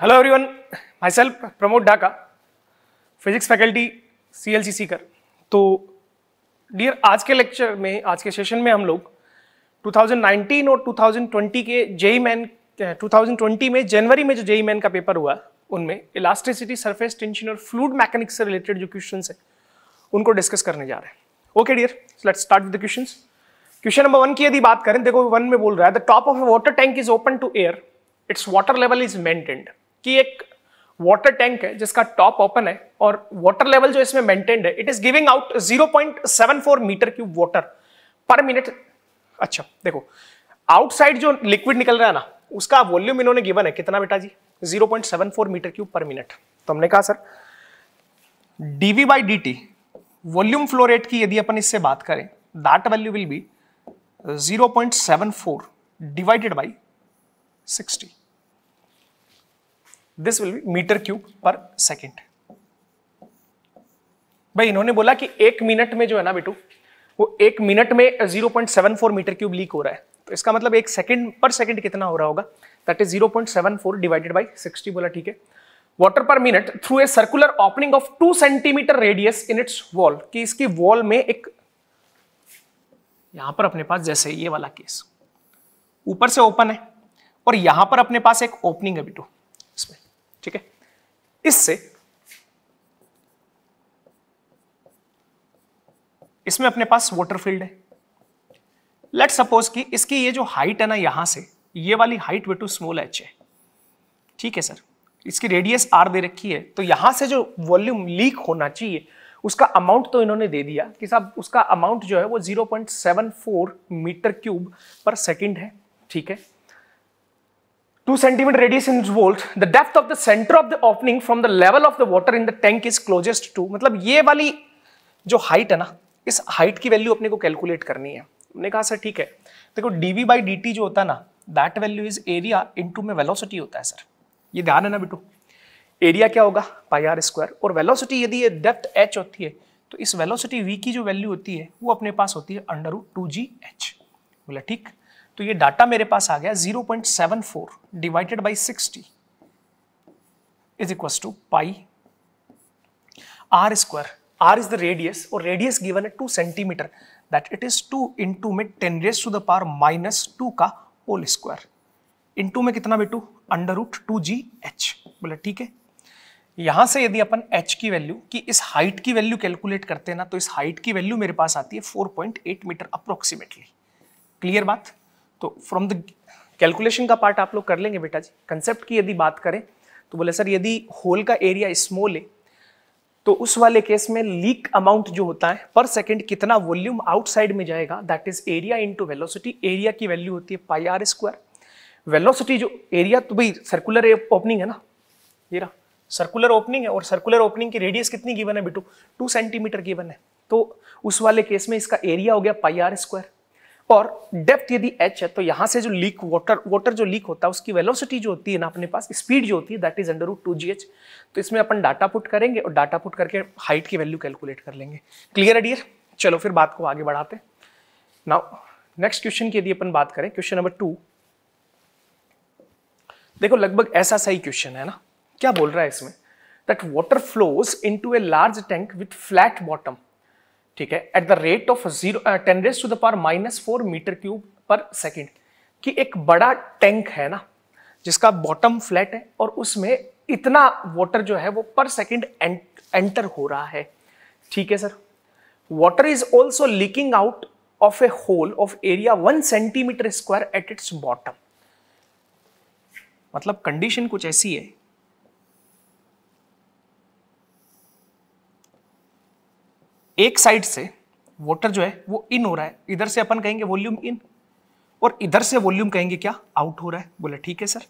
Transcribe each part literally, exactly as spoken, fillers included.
Hello everyone, myself Pramod Dhaka, physics faculty C L C Sikar. तो dear, आज के lecture में, आज के सेशन में हम लोग दो हज़ार उन्नीस और दो हज़ार बीस के जेई मैन दो हज़ार बीस में जनवरी में जो जेई मैन का पेपर हुआ उनमें इलास्टिसिटी, सरफेस टेंशन और फ्लूइड मैकेनिक्स से रिलेटेड जो क्वेश्चन है उनको डिस्कस करने जा रहे हैं। Okay dear, let's start with the question. Question number one की यदि बात करें, देखो वन में बोल रहा है the top of a water tank is open to air, it's water level is maintained. कि एक वाटर टैंक है जिसका टॉप ओपन है और वाटर लेवल जो इसमें मेंटेन्ड है, it is giving out zero point seven four metre cube water per minute. अच्छा देखो, आउटसाइड जो लिक्विड निकल रहा है ना, उसका वॉल्यूम इन्होंने गिवन है कितना बेटा जी? Zero point seven four metre cube per minute. तो हमने कहा sir dv by d t volume flow rate की यदि अपन इससे बात करें, that value will be zero point seven four divided by sixty. This will be metre cube per second. भाई इन्होंने बोला कि एक मिनट में जो है ना बेटू, वो एक मिनट में zero point seven four metre cube leak हो रहा है, तो इसका मतलब एक सेकेंड पर सेकेंड कितना हो रहा होगा, that is zero point seven four divided by sixty. बोला ठीक है, water per minute through a circular opening of two centimetre radius in its wall. कि इसकी वॉल में एक, यहां पर अपने पास जैसे ये वाला केस ऊपर से ओपन है और यहां पर अपने पास एक ओपनिंग है बेटू इसमें, ठीक है। इससे इसमें अपने पास वाटर फील्ड है। लेट सपोज कि इसकी ये जो हाइट है ना, यहां से ये वाली हाइट बेटू स्मॉल एच है, ठीक है सर। इसकी रेडियस आर दे रखी है, तो यहां से जो वॉल्यूम लीक होना चाहिए उसका अमाउंट तो इन्होंने दे दिया कि साहब उसका अमाउंट जो है वो zero point seven four metre cube per second है, ठीक है। Two centimetre radius in wall, the depth of the centre of the opening from the level of the water in the tank is closest to. मतलब ये वाली जो height है ना, इस हाइट की वैल्यू अपने को कैलकुलेट करनी है। हमने कहा सर ठीक है, देखो डीवी बाई डी टी जो होता है ना, that value is area into में वेलोसिटी होता है सर, ये ध्यान है ना बेटू। एरिया क्या होगा? Pi are square. और वेलोसिटी यदि ये डेप्थ एच होती है, तो इस वेलोसिटी वी की जो वैल्यू होती है वो अपने पास होती है अंडर रूट टू जी एच। बोला ठीक, तो ये डाटा मेरे पास आ गया zero point seven four divided by sixty is equal to pi are square. R is the radius और रेडियस गिवन है two centimetre, that it is two into में ten raise to the power minus two का whole square. Into में कितना बेटू? Under root two जी h. बोला ठीक है, यहां से यदि अपन एच की वैल्यू की इस हाइट की वैल्यू कैलकुलेट करते हैं ना, तो इस हाइट की वैल्यू मेरे पास आती है four point eight metre approximately. Clear बात? तो फ्रॉम द कैलकुलेशन का पार्ट आप लोग कर लेंगे बेटा जी। कंसेप्ट की यदि बात करें तो बोले सर यदि होल का एरिया स्मॉल है तो उस वाले केस में लीक अमाउंट जो होता है पर सेकंड कितना वॉल्यूम आउटसाइड में जाएगा, that is area into velocity. Area की वैल्यू होती है पाई आर स्क्वायर, वेलोसिटी जो एरिया, तो भाई सर्कुलर ओपनिंग है ना, ये रहा सर्कुलर ओपनिंग है और सर्कुलर ओपनिंग की रेडियस कितनी गिवन है बेटू? टू सेंटीमीटर गिवन है, तो उस वाले केस में इसका एरिया हो गया पाई आर स्क्वायर। और डेप्थ यदि h है तो यहां से जो लीक वाटर वाटर जो लीक होता है उसकी वेलोसिटी जो होती है ना अपने पास, स्पीड जो होती है, that is under root two ji h. तो इसमें अपन डाटा पुट करेंगे और डाटा पुट करके हाइट की वैल्यू कैलकुलेट कर लेंगे। क्लियर है डियर? चलो फिर बात को आगे बढ़ाते। नाउ नेक्स्ट क्वेश्चन की यदि अपन बात करें, क्वेश्चन नंबर टू, देखो लगभग ऐसा सही क्वेश्चन है ना। क्या बोल रहा है इसमें? That water flows into a large tank with flat bottom, ठीक है, at the rate of zero ten raise to the power minus four metre cube per second. कि एक बड़ा टैंक है ना जिसका बॉटम फ्लैट है और उसमें इतना वाटर जो है वो पर सेकेंड एंटर हो रहा है, ठीक है sir. Water is also leaking out of a hole of area one centimetre square at its bottom. मतलब कंडीशन कुछ ऐसी है, एक साइड से वाटर जो है वो इन हो रहा है, इधर से अपन कहेंगे वॉल्यूम इन, और इधर से वॉल्यूम कहेंगे क्या? आउट हो रहा है। बोला ठीक है सर।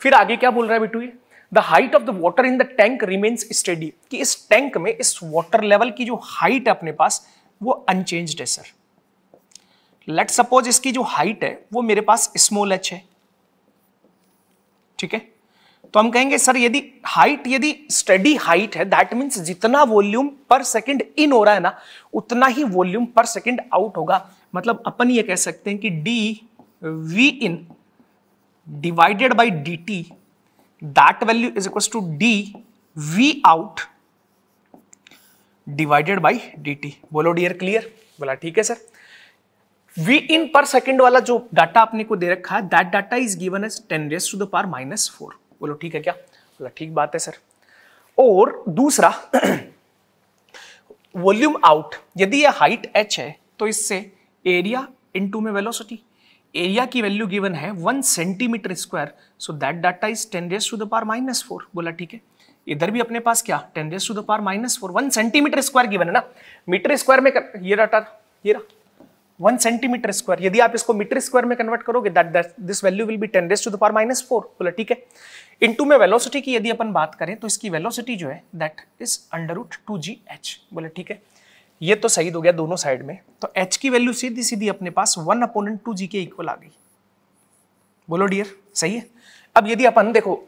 फिर आगे क्या बोल रहा है बेटू ये? The height of the water in the tank remains steady. कि इस टैंक में इस वाटर लेवल की जो हाइट है अपने पास वो अनचेंज्ड है सर। लेट सपोज इसकी जो हाइट है वो मेरे पास स्मॉल एच है, ठीक है। तो हम कहेंगे सर यदि हाइट यदि स्टडी हाइट है, दैट मीन्स जितना वॉल्यूम पर सेकंड इन हो रहा है ना उतना ही वॉल्यूम पर सेकंड आउट होगा। मतलब अपन ये कह सकते हैं कि d v in divided by d t that value is equals to d v out divided by dt. बोलो डियर क्लियर? बोला ठीक है sir. v in per second वाला जो डाटा आपने को दे रखा है that data is given as ten raised to the power minus four. बोलो ठीक है क्या? बोला ठीक बात है सर. और दूसरा वॉल्यूम आउट, यदि ये हाइट h है तो इससे एरिया इनटू में वेलोसिटी, एरिया की वैल्यू गिवन है one centimetre square, so that data is ten raised to the power minus four. बोला ठीक है. इधर भी अपने पास क्या ten raised to the power minus four, one centimetre square given है ना, मीटर स्क्वायर में कर, ये डाटा ये रहा one सेंटीमीटर स्क्वायर, यदि आप इसको मीटर स्क्वायर में कन्वर्ट करोगे that that this value will be ten raised to the power minus four. बोला ठीक है. इनटू में वेलोसिटी की यदि अपन बात करें तो इसकी वेलोसिटी जो है that is under root two ji h. बोला ठीक है. ये तो सही हो गया दोनों साइड में, तो h की वैल्यू सीधी सीधी अपने पास one upon two g के इक्वल आ गई. बोलो डियर सही है. अब यदि अपन देखो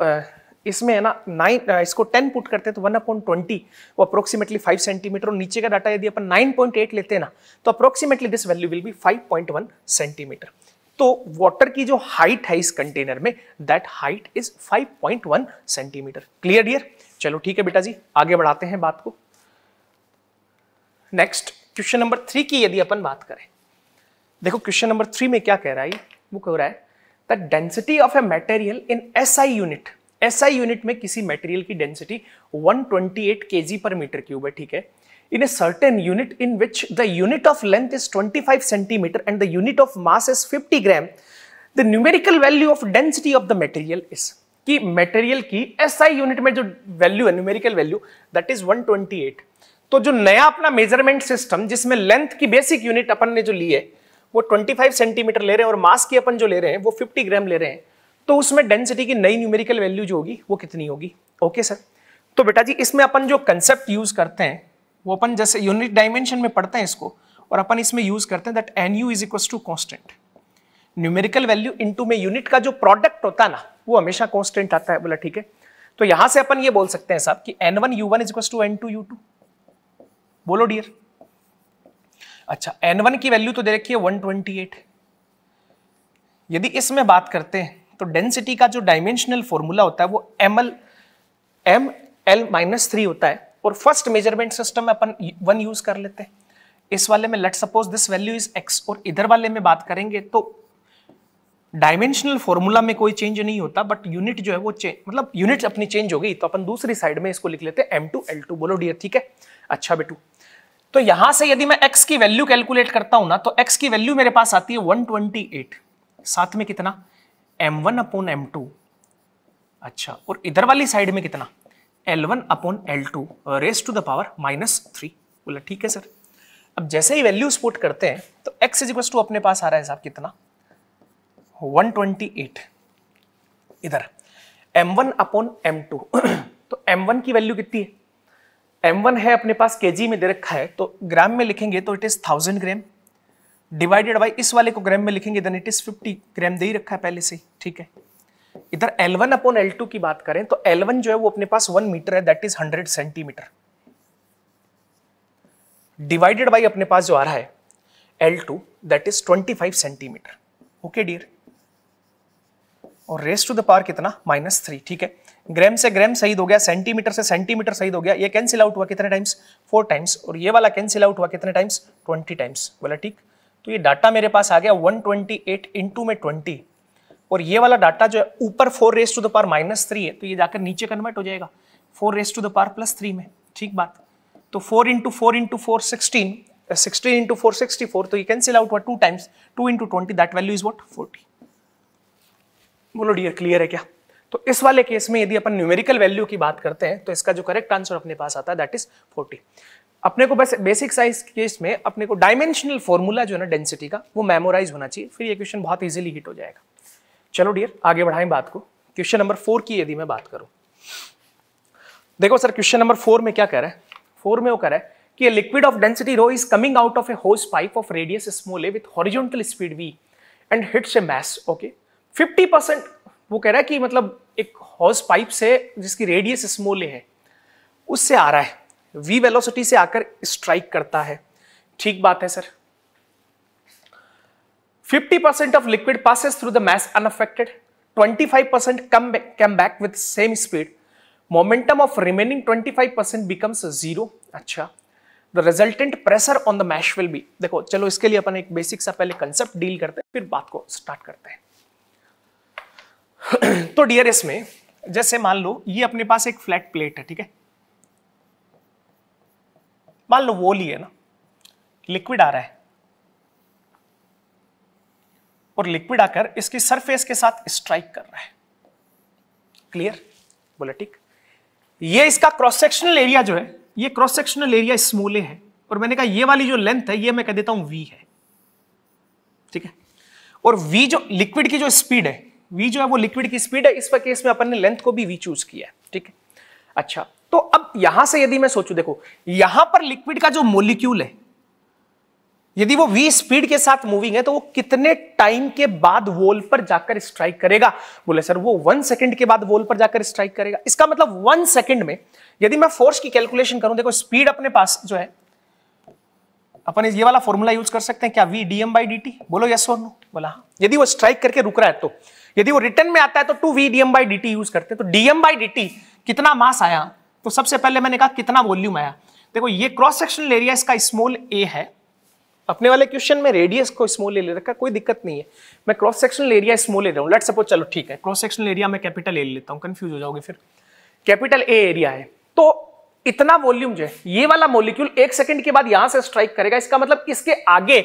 इसमें है ना नाइन, इसको टेन पुट करते हैं तो one upon twenty वो अप्रोक्सीमेटली फाइव सेंटीमीटर, और नीचे का डाटा यदि अपन नाइन पॉइंट एट लेते हैं ना तो approximately this value will be five point one centimetre. तो वाटर की जो हाइट है इस कंटेनर में that height is five point one centimetre. Clear dear? चलो ठीक है बेटा जी, आगे बढ़ाते हैं बात को. नेक्स्ट क्वेश्चन नंबर थ्री की यदि अपन बात करें, देखो क्वेश्चन नंबर थ्री में क्या कह रहा है, वो कह रहा है the density of a material in SI unit, SI unit में किसी मटेरियल की density one twenty-eight kg per meter cube है, ठीक है, in a certain unit in which the unit of length is twenty-five centimeter and the unit of mass is fifty gram, the numerical value of density of the material is, कि material की SI unit में जो value है numerical value that is one twenty-eight. तो जो नया अपना measurement system जिसमें लेंथ की बेसिक यूनिट अपन ने जो ली है वो twenty-five सेंटीमीटर ले रहे हैं और मास की अपन जो ले रहे हैं वो fifty ग्राम ले रहे हैं, तो उसमें डेंसिटी की नई न्यूमेरिकल वैल्यू जो होगी वो कितनी होगी? Okay sir. तो बेटा जी इसमें अपन जो कंसेप्ट यूज करते हैं वो अपन जैसे यूनिट डायमेंशन में पढ़ते हैं इसको, और अपन इसमें यूज करते हैं that n u is equals to constant, numerical value into में यूनिट का जो प्रोडक्ट होता है ना वो हमेशा कॉन्स्टेंट आता है. बोला ठीक है. तो यहां से अपन ये बोल सकते हैं साहब कि n one u one is equals to n two u two. बोलो डियर. अच्छा, एन वन की वैल्यू तो दे रखी है one twenty-eight. यदि इसमें बात करते हैं तो डेंसिटी का जो डायमेंशनल फॉर्मूला होता है वो ml m l minus three होता है, और फर्स्ट मेजरमेंट सिस्टम में अपन वन यूज कर लेते हैं. इस वाले में let's suppose this value is x, और इधर वाले में बात करेंगे तो डायमेंशनल फॉर्मूला में कोई चेंज नहीं होता बट यूनिट जो है वो चेंज, मतलब यूनिट अपनी चेंज हो गई, तो अपन दूसरी साइड में इसको लिख लेते हैं m टू l टू. बोलो डियर ठीक है. अच्छा बेटू, तो यहां से यदि मैं x की वैल्यू कैलकुलेट करता हूं ना तो x की वैल्यू मेरे पास आती है one twenty-eight, साथ में कितना m one upon m two, अच्छा, और इधर वाली साइड में कितना l one upon l two raised to the power minus three. बोला ठीक है सर. अब जैसे ही वैल्यूज पुट करते हैं तो x इज इक्वल्स टू अपने पास आ रहा है साहब कितना one twenty-eight, इधर m one upon m two. तो m वन की वैल्यू कितनी है? m वन है अपने पास केजी में दे रखा है, तो ग्राम में लिखेंगे तो it is one thousand gram divided by इस वाले को ग्राम में लिखेंगे then it is fifty gram दे ही रखा है पहले से, ठीक है. इधर L one upon L two की बात करें तो L वन जो है वो अपने पास one मीटर है that is one hundred centimetre divided by अपने पास जो आ रहा है L two that is twenty-five centimetre. Okay dear. और रेस्ट टू द पावर कितना माइनस थ्री, ठीक है. ग्राम से ग्राम सही हो गया, सेंटीमीटर से सेंटीमीटर सही हो गया, ये कैंसिल आउट हुआ कितने टाइम्स फोर टाइम्स, और ये वाला कैंसिल आउट हुआ कितने टाइम्स ट्वेंटी टाइम्स. बोला ठीक. तो ये डाटा मेरे पास आ गया one twenty-eight इनटू में ट्वेंटी, और ये वाला डाटा जो है ऊपर four raised to the power minus three है तो ये जाकर नीचे कन्वर्ट हो जाएगा four raised to the power plus three में, ठीक बात. तो four into four into four sixteen, sixteen into four sixty-four, तो ये कैंसिल आउट हुआ two times, two into twenty that value is what forty. बोलो डियर क्लियर है क्या? तो इस वाले केस में यदि अपन न्यूमेरिकल वैल्यू की बात करते हैं तो इसका जो करेक्ट आंसर अपने पास आता है दैट इज फोर्टी. अपने को बस बेसिक साइज केस में अपने को डायमेंशनल फॉर्मूला जो है ना डेंसिटी का वो मेमोराइज होना चाहिए, फिर ये क्वेश्चन बहुत इजीली हिट हो जाएगा. चलो डियर आगे बढ़ाएं बात को. क्वेश्चन नंबर फोर की यदि मैं बात करूं, देखो सर क्वेश्चन नंबर फोर में क्या कह रहा है, फोर में वो कह रहा है कि a liquid of density rho is coming out of a hose pipe of radius small a with horizontal speed v and hits a mass. Okay, fifty percent वो कह रहा है कि मतलब एक हॉज पाइप से जिसकी रेडियस स्मॉल है उससे आ रहा है, वी वेलोसिटी से आकर स्ट्राइक करता है, ठीक बात है sir. Fifty percent of liquid passes through the mass unaffected twenty-five percent come back, come back with same speed, momentum of remaining twenty-five percent becomes zero. अच्छा, the resultant pressure on the mesh will be, देखो चलो इसके लिए अपन एक basic सा पहले concept deal करते हैं, फिर बात को स्टार्ट करते हैं. तो डियर इसमें जैसे मान लो ये अपने पास एक फ्लैट प्लेट है, ठीक है, मान लो वो लिए ना, लिक्विड आ रहा है और लिक्विड आकर इसकी सरफेस के साथ स्ट्राइक कर रहा है. क्लियर? बोला ठीक. ये इसका क्रॉस सेक्शनल एरिया जो है, ये क्रॉस सेक्शनल एरिया स्मॉले है और मैंने कहा ये वाली जो लेंथ है ये मैं कह देता हूं v है, ठीक है, और v जो लिक्विड की जो स्पीड है, v जो है वो लिक्विड की स्पीड है, इस केस में अपन ने लेंथ को भी v चूज किया है, ठीक है. अच्छा, तो अब यहां से यदि मैं सोचू, देखो यहां पर लिक्विड का जो मोलिक्यूल है यदि वो v स्पीड के साथ मूविंग है तो वो कितने टाइम के बाद वॉल पर जाकर स्ट्राइक करेगा? बोले सर वो वन सेकंड के बाद वॉल पर जाकर स्ट्राइक करेगा. इसका मतलब वन सेकंड में यदि मैं फोर्स की कैलकुलेशन करूं, देखो स्पीड अपने पास जो है, अपन ये वाला फॉर्मूला यूज कर सकते हैं क्या, v dm by dt. बोलो यस और नो. बोला हाँ. यदि वो स्ट्राइक करके रुक रहा है तो, यदि वो रिटर्न में आता है तो two v dm by dt use करते हैं. तो dm by dt कितना मास आया, तो सबसे पहले मैंने कहा कितना वॉल्यूम आया. देखो ये क्रॉस सेक्शनल एरिया इसका स्मॉल a है, अपने वाले क्वेश्चन में रेडियस को स्मॉल ले ले रखा, कोई दिक्कत नहीं है, मैं क्रॉस सेक्शनल एरिया स्मॉल ले रहा हूं, लेट्स सपोज, चलो ठीक है, क्रॉस सेक्शनल एरिया मैं कैपिटल ए ले लेता हूं, कंफ्यूज हो जाओगे फिर, कैपिटल ए एरिया है. तो इतना वॉल्यूम जो है ये वाला मॉलिक्यूल एक सेकंड के बाद यहां से स्ट्राइक करेगा. इसका मतलब इसके आगे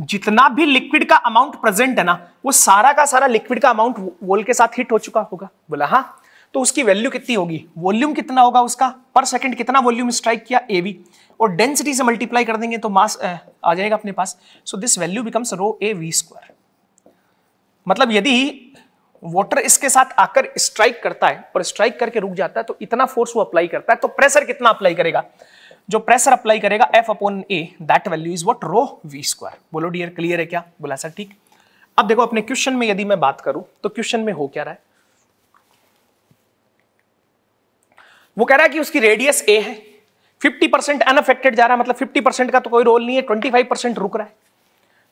जितना भी लिक्विड का अमाउंट प्रेजेंट है ना वो सारा का सारा लिक्विड का अमाउंट वॉल के साथ हिट हो चुका होगा. बोला हाँ. तो उसकी वैल्यू कितनी होगी, वॉल्यूम कितना होगा उसका, पर सेकंड कितना वॉल्यूम स्ट्राइक किया एवी, और डेंसिटी से मल्टीप्लाई कर देंगे तो मास आ जाएगा अपने पास. So this value becomes rho a v square. मतलब यदि वाटर इसके साथ आकर स्ट्राइक करता है और स्ट्राइक करके रुक जाता है तो इतना फोर्स वो अप्लाई करता है, तो प्रेशर कितना अप्लाई करेगा, जो प्रेशर अप्लाई करेगा F upon A, that value is what, rho v square. बोलो डियर क्लियर है क्या? बोला सर ठीक. अब देखो अपने क्वेश्चन में यदि मैं बात करूं तो क्वेश्चन में हो क्या रहा है, वो कह रहा है कि उसकी रेडियस ए है, फिफ्टी परसेंट अनअफेक्टेड जा रहा है, मतलब फिफ्टी परसेंट का तो कोई रोल नहीं है, ट्वेंटी फाइव परसेंट रुक रहा है.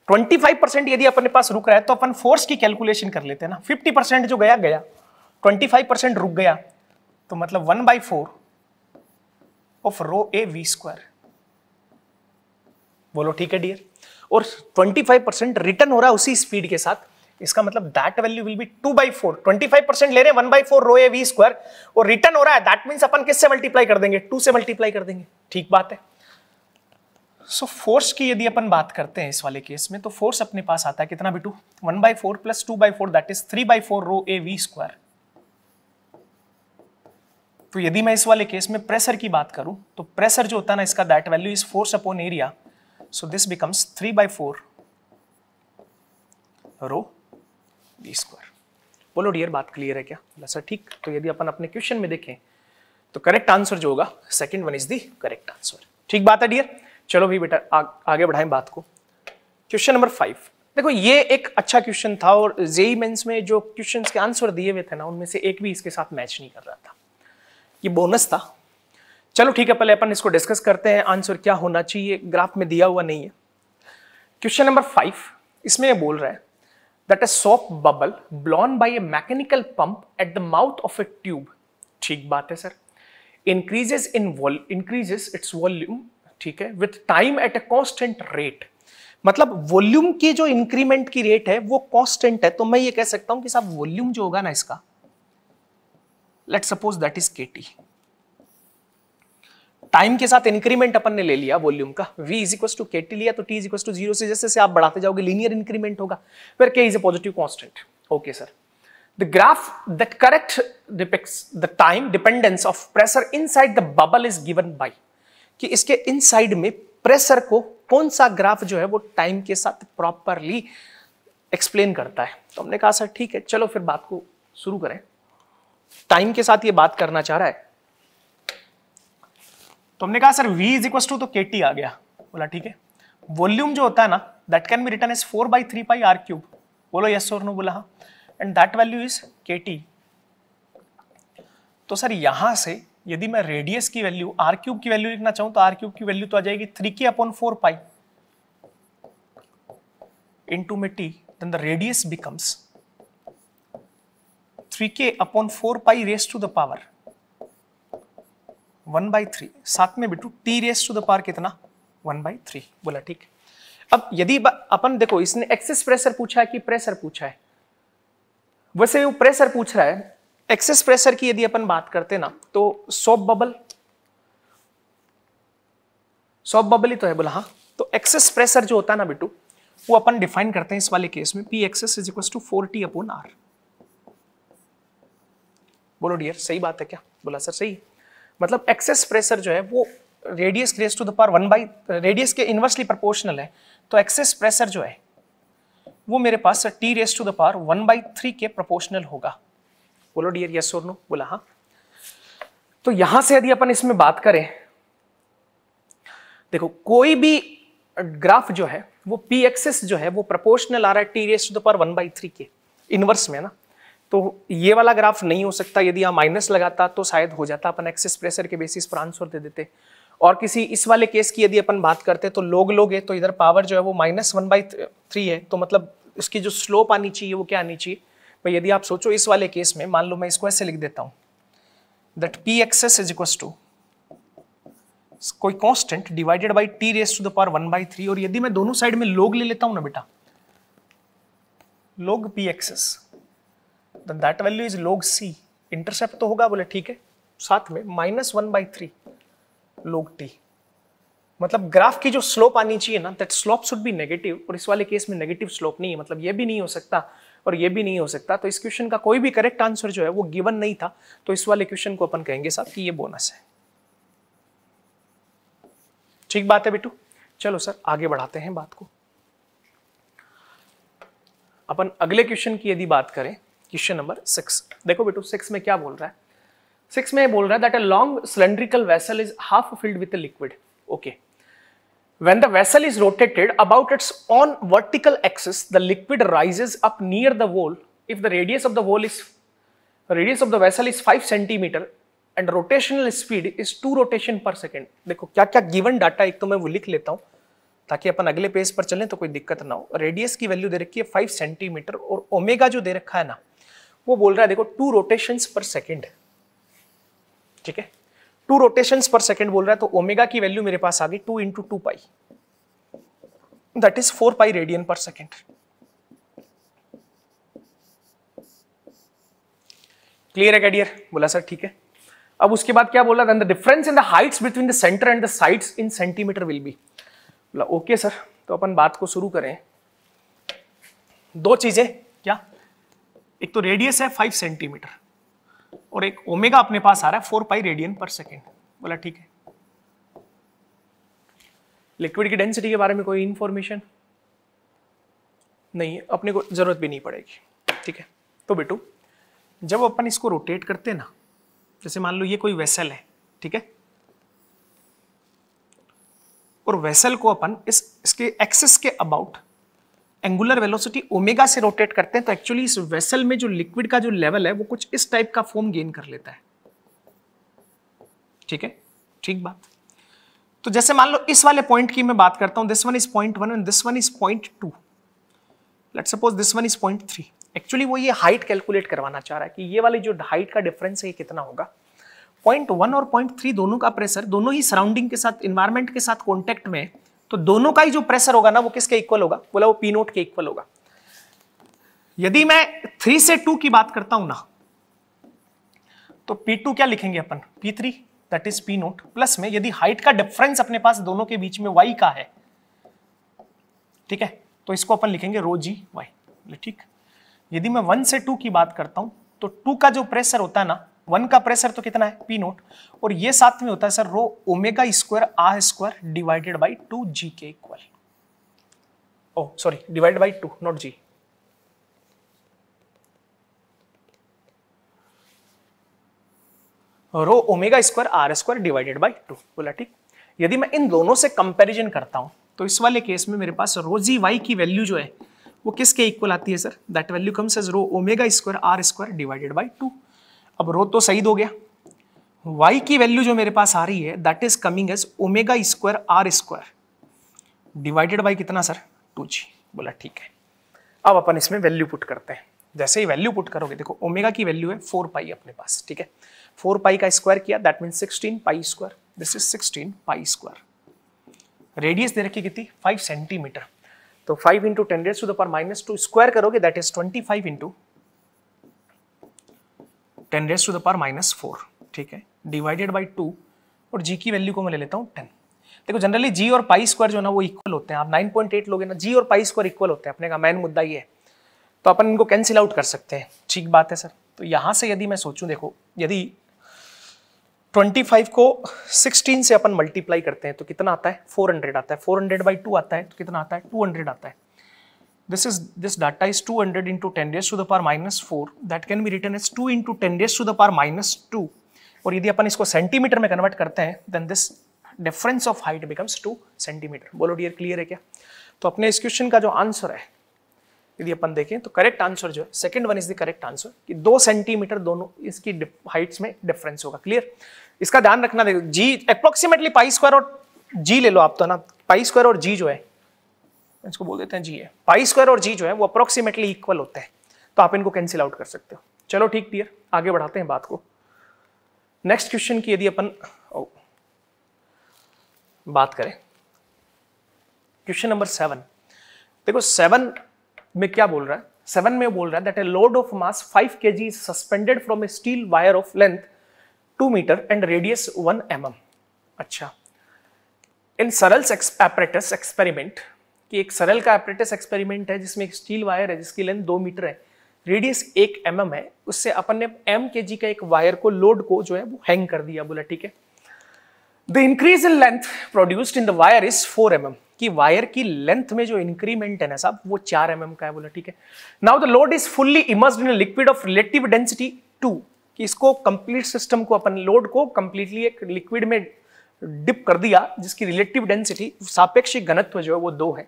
ट्वेंटी फाइव परसेंट यदि अपने पास रुक रहा है तो अपन फोर्स की कैलकुलेशन कर लेते हैं ना, फिफ्टी परसेंट जो गया गया, ट्वेंटी फाइव परसेंट रुक गया, तो मतलब one by four of rho a v square. बोलो ठीक है डियर. और ट्वेंटी फाइव परसेंट रिटर्न हो रहा है उसी स्पीड के साथ, इसका मतलब that value will be two by four. Twenty five percent ले रहे हैं one by four rho a v square और रिटर्न हो रहा है, दैट मीन्स अपन किससे मल्टीप्लाई कर देंगे, टू से मल्टीप्लाई कर देंगे. ठीक बात है. सो so, फोर्स की यदि अपन बात करते हैं इस वाले केस में, तो फोर्स अपने पास आता है कितना बेटू, one by four plus two by four, that is three by four rho a v square. तो यदि मैं इस वाले केस में प्रेशर की बात करूं तो प्रेशर जो होता है ना इसका that value is force upon area. So this becomes three by four rho v square. बोलो डियर बात क्लियर है क्या? बोला सर ठीक. तो यदि अपन अपने क्वेश्चन में देखें तो करेक्ट आंसर जो होगा, second one is the correct answer. ठीक बात है डियर. चलो भी बेटा आ, आगे बढ़ाएं बात को. Question number five. देखो ये एक अच्छा क्वेश्चन था और जेई मेंस में जो क्वेश्चंस के आंसर दिए हुए थे ना उनमें से एक भी इसके साथ मैच नहीं कर रहा था, ये बोनस था. चलो ठीक है, पहले अपन इसको डिस्कस करते हैं, आंसर क्या होना चाहिए, ग्राफ में दिया हुआ नहीं है. क्वेश्चन नंबर फाइव इसमें यह बोल रहा है that a soap bubble blown by a mechanical pump at the mouth of a tube, ठीक बात है sir, increases in vol increases its volume, ठीक है, with time at a constant rate. मतलब वॉल्यूम की जो इंक्रीमेंट की रेट है वो कॉन्स्टेंट है, तो मैं ये कह सकता हूं कि साहब वॉल्यूम जो होगा ना इसका, let's suppose that is kT, time के साथ इंक्रीमेंट अपन ने ले लिया वॉल्यूम का, v is equal to kT लिया, तो t is equal to zero से जैसे जैसे आप बढ़ाते जाओगे लीनियर इंक्रीमेंट होगा, फिर k is a positive constant. Okay sir, the graph that correct depicts the time dependence of pressure inside the bubble is given by, कि इसके इनसाइड में प्रेशर को कौन सा ग्राफ जो है वो टाइम के साथ प्रॉपरली एक्सप्लेन करता है. तो हमने कहा सर ठीक है, चलो फिर बात को शुरू करें. टाइम के साथ ये बात करना चाह रहा है, तो हमने कहा sir v is equal to तो kT आ गया. बोला ठीक है. वॉल्यूम जो होता है ना that can be written as four by three pi are cube. बोलो यस और नो. बोला हाँ. And that value is kT. तो सर यहां से यदि मैं रेडियस की वैल्यू आर क्यूब की वैल्यू लिखना चाहूं तो आर क्यूब की वैल्यू तो आ जाएगी three k upon four pi into में t, then the radius becomes three k upon four pi raise to the power one by three, साथ में बिटू t raise to the power कितना one by three बोला। ठीक, अब यदि अपन देखो इसने एक्सेस प्रेशर पूछा है कि प्रेशर पूछा है, वैसे वो प्रेशर पूछ रहा है। एक्सेस प्रेशर की यदि अपन बात करते ना तो सोप बबल, सोप बबल ही तो है बोला हाँ। तो एक्सेस प्रेशर जो होता है ना बिटू वो अपन डिफाइन करते हैं इस वाले केस में p excess is equal to four t upon r. बोलो डियर सही बात है क्या? बोला सर सही, मतलब एक्सेस प्रेशर जो है वो radius raise to the power one by radius के इन्वर्सली प्रोपोर्शनल है, तो एक्सेस प्रेशर जो है वो मेरे पास t raise to the power one by three के प्रोपोर्शनल होगा। बोलो डियर यस और नो? बोला हाँ। तो यहां से यदि अपन इसमें बात करें, देखो कोई भी ग्राफ जो है वो पी एक्सेस जो है वो प्रोपोर्शनल आ रहा है t raise to the power one by three के इनवर्स में ना, तो ये वाला ग्राफ नहीं हो सकता। यदि आप माइनस लगाता तो शायद हो जाता, अपन एक्सेस प्रेशर के बेसिस पर आंसर दे देते। और किसी इस वाले केस की यदि अपन बात करते तो लोग लोग है, तो इधर पावर जो है वो माइनस वन बाई थ्री है, तो मतलब इसकी जो स्लोप आनी चाहिए वो क्या आनी चाहिए भाई? यदि आप सोचो इस वाले केस में, मान लो मैं इसको ऐसे लिख देता हूँ that p excess is equals to कोई constant divided by t raise to the power one by three, और यदि मैं दोनों साइड में लोग ले लेता हूँ ना बेटा, log p excess, then that value is log c, intercept तो होगा बोले ठीक है, साथ में minus one by three log t, मतलब ग्राफ की जो स्लोप आनी चाहिए ना that slope should be negative, और इस वाले केस में नेगेटिव स्लोप नहीं है, मतलब ये भी नहीं हो सकता और ये भी नहीं हो सकता। तो इस क्वेश्चन का कोई भी करेक्ट आंसर जो है वो गिवन नहीं था, तो इस वाले क्वेश्चन को अपन कहेंगे साहब कि ये बोनस है। ठीक बात है बेटू? चलो सर आगे बढ़ाते हैं बात को। अपन अगले क्वेश्चन की यदि बात करें, क्वेश्चन नंबर सिक्स, देखो बेटू सिक्स में क्या बोल रहा है। सिक्स में बोल रहा है that a long cylindrical vessel is half filled with a liquid, okay, when the vessel is rotated about its own vertical axis the liquid rises up near the wall if the radius of the wall is radius of the vessel is five centimetre and rotational speed is two rotation per second. देखो क्या क्या given data, एक तो मैं वो लिख लेता हूँ ताकि अपन अगले पेज पर चलें तो कोई दिक्कत ना हो। रेडियस की वैल्यू दे रखी है फाइव सेंटीमीटर और ओमेगा जो दे रखा है ना वो बोल रहा है देखो टू रोटेशंस पर सेकंड, ठीक है, टू रोटेशंस पर सेकंड बोल रहा है। तो ओमेगा की वैल्यू मेरे पास आ गई two into two pi that is four pi radian per second. Clear है क्या डियर? बोला सर ठीक है। अब उसके बाद क्या बोल रहा है? The difference in the heights between the centre and the sides in centimetre will be. बोला ओके सर, तो अपन बात को शुरू करें। दो चीजें क्या, एक तो रेडियस है फाइव सेंटीमीटर और एक ओमेगा अपने पास आ रहा है four pi radian per second. बोला ठीक है। लिक्विड की डेंसिटी के बारे में कोई इंफॉर्मेशन नहीं है, अपने को जरूरत भी नहीं पड़ेगी, ठीक है। तो बेटू जब अपन इसको रोटेट करते हैं ना, जैसे मान लो ये कोई वेसल है, ठीक है, और वेसल को अपन इस इसके एक्सिस के अबाउट एंगुलर वेलोसिटी ओमेगा से रोटेट करते हैं, तो एक्चुअली इस वेसल में जो लिक्विड का जो लेवल है वो कुछ इस टाइप का फॉर्म गेन कर लेता है, ठीक है। ठीक बात। तो जैसे मान लो इस वाले पॉइंट की मैं बात करता हूं, this one is point one and this one is point two, let's suppose this one is point three. Actually वो ये हाइट कैलकुलेट करवाना चाह रहा है कि ये वाली जो हाइट का डिफरेंस है ये कितना होगा। पॉइंट वन और पॉइंट थ्री दोनों का प्रेशर दोनों ही सराउंडिंग के साथ, इन्वायरमेंट के साथ कॉन्टेक्ट में है, तो दोनों का ही जो प्रेशर होगा ना वो किसके इक्वल होगा? बोला वो पी नोट के इक्वल होगा। यदि मैं थ्री से टू की बात करता हूं ना तो पी टू क्या लिखेंगे अपन? P three that is P naught plus में, यदि हाइट का डिफरेंस अपने पास दोनों के बीच में वाई का है, ठीक है, तो इसको अपन लिखेंगे रो जी वाई, ठीक। यदि मैं वन से टू की बात करता हूं तो टू का जो प्रेशर होता है ना, वन का प्रेशर तो कितना है? पी नोट, और ये साथ में होता है sir rho omega square R square divided by two G के equal, oh sorry divided by two not G, rho omega square R square divided by two. बोला ठीक। यदि मैं इन दोनों से कंपैरिजन करता हूं तो इस वाले केस में मेरे पास रो जी वाई की वैल्यू जो है वो किसके इक्वल आती है sir? That value comes as rho omega square R square divided by two. अब रो तो सही हो गया, y की वैल्यू जो मेरे पास आ रही है that is coming as omega square R square divided by कितना सर? Two G. बोला ठीक है। अब अपन इसमें वैल्यू पुट करते हैं। जैसे ही वैल्यू पुट करोगे, देखो ओमेगा की वैल्यू है फोर पाई अपने पास, ठीक है, फोर पाई का स्क्वायर किया that mean sixteen pi square, this is sixteen pi square. Radius दे रखी कितनी, फाइव सेंटीमीटर, तो five into ten raise to the power minus two square करोगे that is twenty five into ten raise to the power minus four, ठीक है, divided by to, और जी की value को मैं ले लेता हूँ टेन। देखो जनरली जी और पाई स्क्वायर जो ना वो इक्वल होते हैं, आप नाइन पॉइंट एट लोगे ना, जी और पाई स्क्वायर इक्वल होते हैं, अपने का मेन मुद्दा ये है, तो अपन इनको कैंसिल आउट कर सकते हैं। ठीक बात है सर, तो यहाँ से यदि मैं सोचूं, देखो यदि ट्वेंटी फाइव को सिक्सटीन से अपन मल्टीप्लाई करते हैं तो कितना आता है, फोर हंड्रेड आता है, फोर हंड्रेड बाई टू आता है तो कितना आता है, टू हंड्रेड आता है। This is this data is two hundred into ten raise to the power minus four, that can be written as two into ten raise to the power minus two, और यदि अपन इसको centimetre में convert करते हैं then this difference of height becomes two centimetre. बोलो dear, clear है क्या? तो अपने इस क्वेश्चन का जो आंसर है यदि अपन देखें तो करेक्ट आंसर जो है second one is the correct answer, कि दो सेंटीमीटर दोनों इसकी हाइट्स में डिफरेंस होगा। क्लियर, इसका ध्यान रखना। देखो जी अप्रोक्सीमेटली पाई स्क्वायर और जी ले लो आप, तो ना पाई स्क्वायर और जी जो है, इसको बोल देते हैं जी है, पाई स्क्वायर और जी जो है वो अप्रोक्सीमेटली इक्वल होते हैं, तो आप इनको कैंसिल आउट कर सकते हो। चलो ठीक डियर, आगे बढ़ाते हैं बात को। नेक्स्ट क्वेश्चन की यदि अपन ओ, बात करें क्वेश्चन नंबर सेवन, देखो सेवन में क्या बोल रहा है, सेवन में बोल रहा है that a load of mass five kg is suspended from a steel wire of length two metre and radius one mm. अच्छा, इन सरल एपरेटस एक्सपेरिमेंट, कि एक सरल का एपरेटस एक्सपेरिमेंट है जिसमें एक स्टील वायर है जिसकी लेंथ दो मीटर है, रेडियस एक एमएम है, उससे अपन ने एम केजी का एक वायर को, लोड को जो है वो हैंग कर दिया, बोला ठीक है। The increase in length produced in the wire is four mm, कि वायर की लेंथ में जो इंक्रीमेंट है ना साहब वो चार एमएम का है, बोला ठीक है। Now the load is fully immersed in a liquid of relative density two, कि इसको कंप्लीट सिस्टम को अपन लोड को कंप्लीटली एक लिक्विड में डिप कर दिया जिसकी रिलेटिव डेंसिटी, सापेक्षिक घनत्व जो है वो दो है।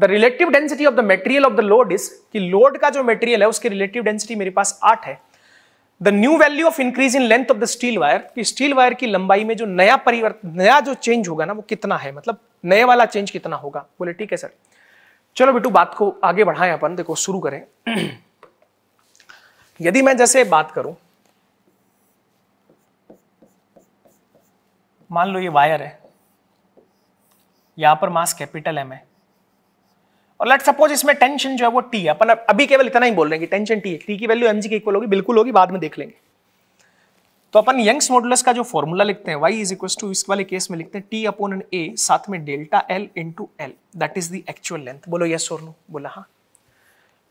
The relative density of the material of the load is, कि लोड का जो मटेरियल है उसकी रिलेटिव डेंसिटी मेरे पास आठ है। The new value of increase in length of the steel wire, कि स्टील वायर की लंबाई में जो नया परिवर्तन, नया जो चेंज होगा ना वो कितना है, मतलब नए वाला चेंज कितना होगा, बोले ठीक है सर। चलो बेटू बात को आगे बढ़ाएं अपन, देखो शुरू करें। यदि मैं जैसे बात करूं, मान लो ये वायर है, यहां पर मास कैपिटल एम है, और लेट सपोज इसमें टेंशन जो है वो टी है, अपन अभी केवल इतना ही बोल रहे हैं कि टेंशन टी है, टी की वैल्यू एम जी के इक्वल होगी, बिल्कुल होगी, बाद में देख लेंगे। तो अपन यंग्स मॉडुलस का जो फॉर्मूला लिखते हैं वाई इज इक्वल टू, इस वाले केस में लिखते हैं टी अपॉन एन ए, साथ में delta L into L, that is the actual length. बोलो यस और नो, बोला हाँ।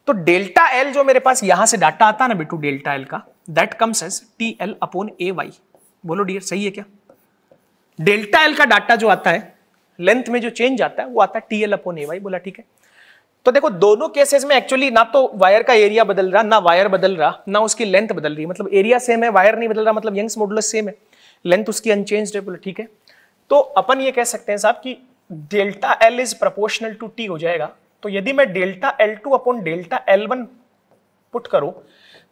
तो डेल्टा एल जो मेरे पास यहां से डाटा आता है ना बेटू, डेल्टा एल का that comes as T L upon A Y. बोलो डियर सही है क्या? डेल्टा एल का डाटा जो आता है लेंथ में जो चेंज आता है वो आता है T L upon A Y, बोला ठीक है। तो देखो दोनों केसेस में एक्चुअली ना तो वायर का एरिया बदल रहा, ना वायर बदल रहा, ना उसकी लेंथ बदल रही, मतलब एरिया सेम है, वायर नहीं बदल रहा, मतलब यंग्स मॉडुलस सेम है, लेंथ उसकी अनचेंज्ड है, बोला ठीक है। तो अपन ये कह सकते हैं साहब कि delta L is proportional to T हो जाएगा। तो यदि मैं delta L two upon delta L one put करूं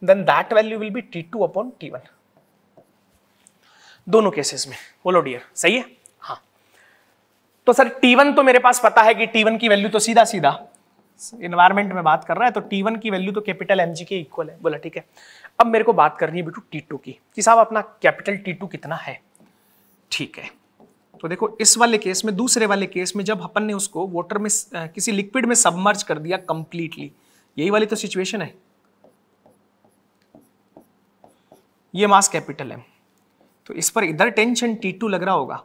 then that value will be T two upon T one, दोनों केसेस में। बोलो डियर सही है? हाँ। तो सर टी वन तो मेरे पास पता है कि टी वन की वैल्यू तो सीधा सीधा एनवायरमेंट में बात कर रहा है, तो टी वन की वैल्यू तो कैपिटल एम जी के इक्वल है, बोला ठीक है। अब मेरे को बात करनी है बेटू टी टू की, कि साहब अपना कैपिटल टी टू कितना है, ठीक है। तो देखो इस वाले केस में, दूसरे वाले केस में जब अपन ने उसको वाटर में किसी लिक्विड में सबमर्ज कर दिया कंप्लीटली, यही वाली तो सिचुएशन है, ये मास कैपिटल है, तो इस पर इधर टेंशन टी टू लग रहा होगा,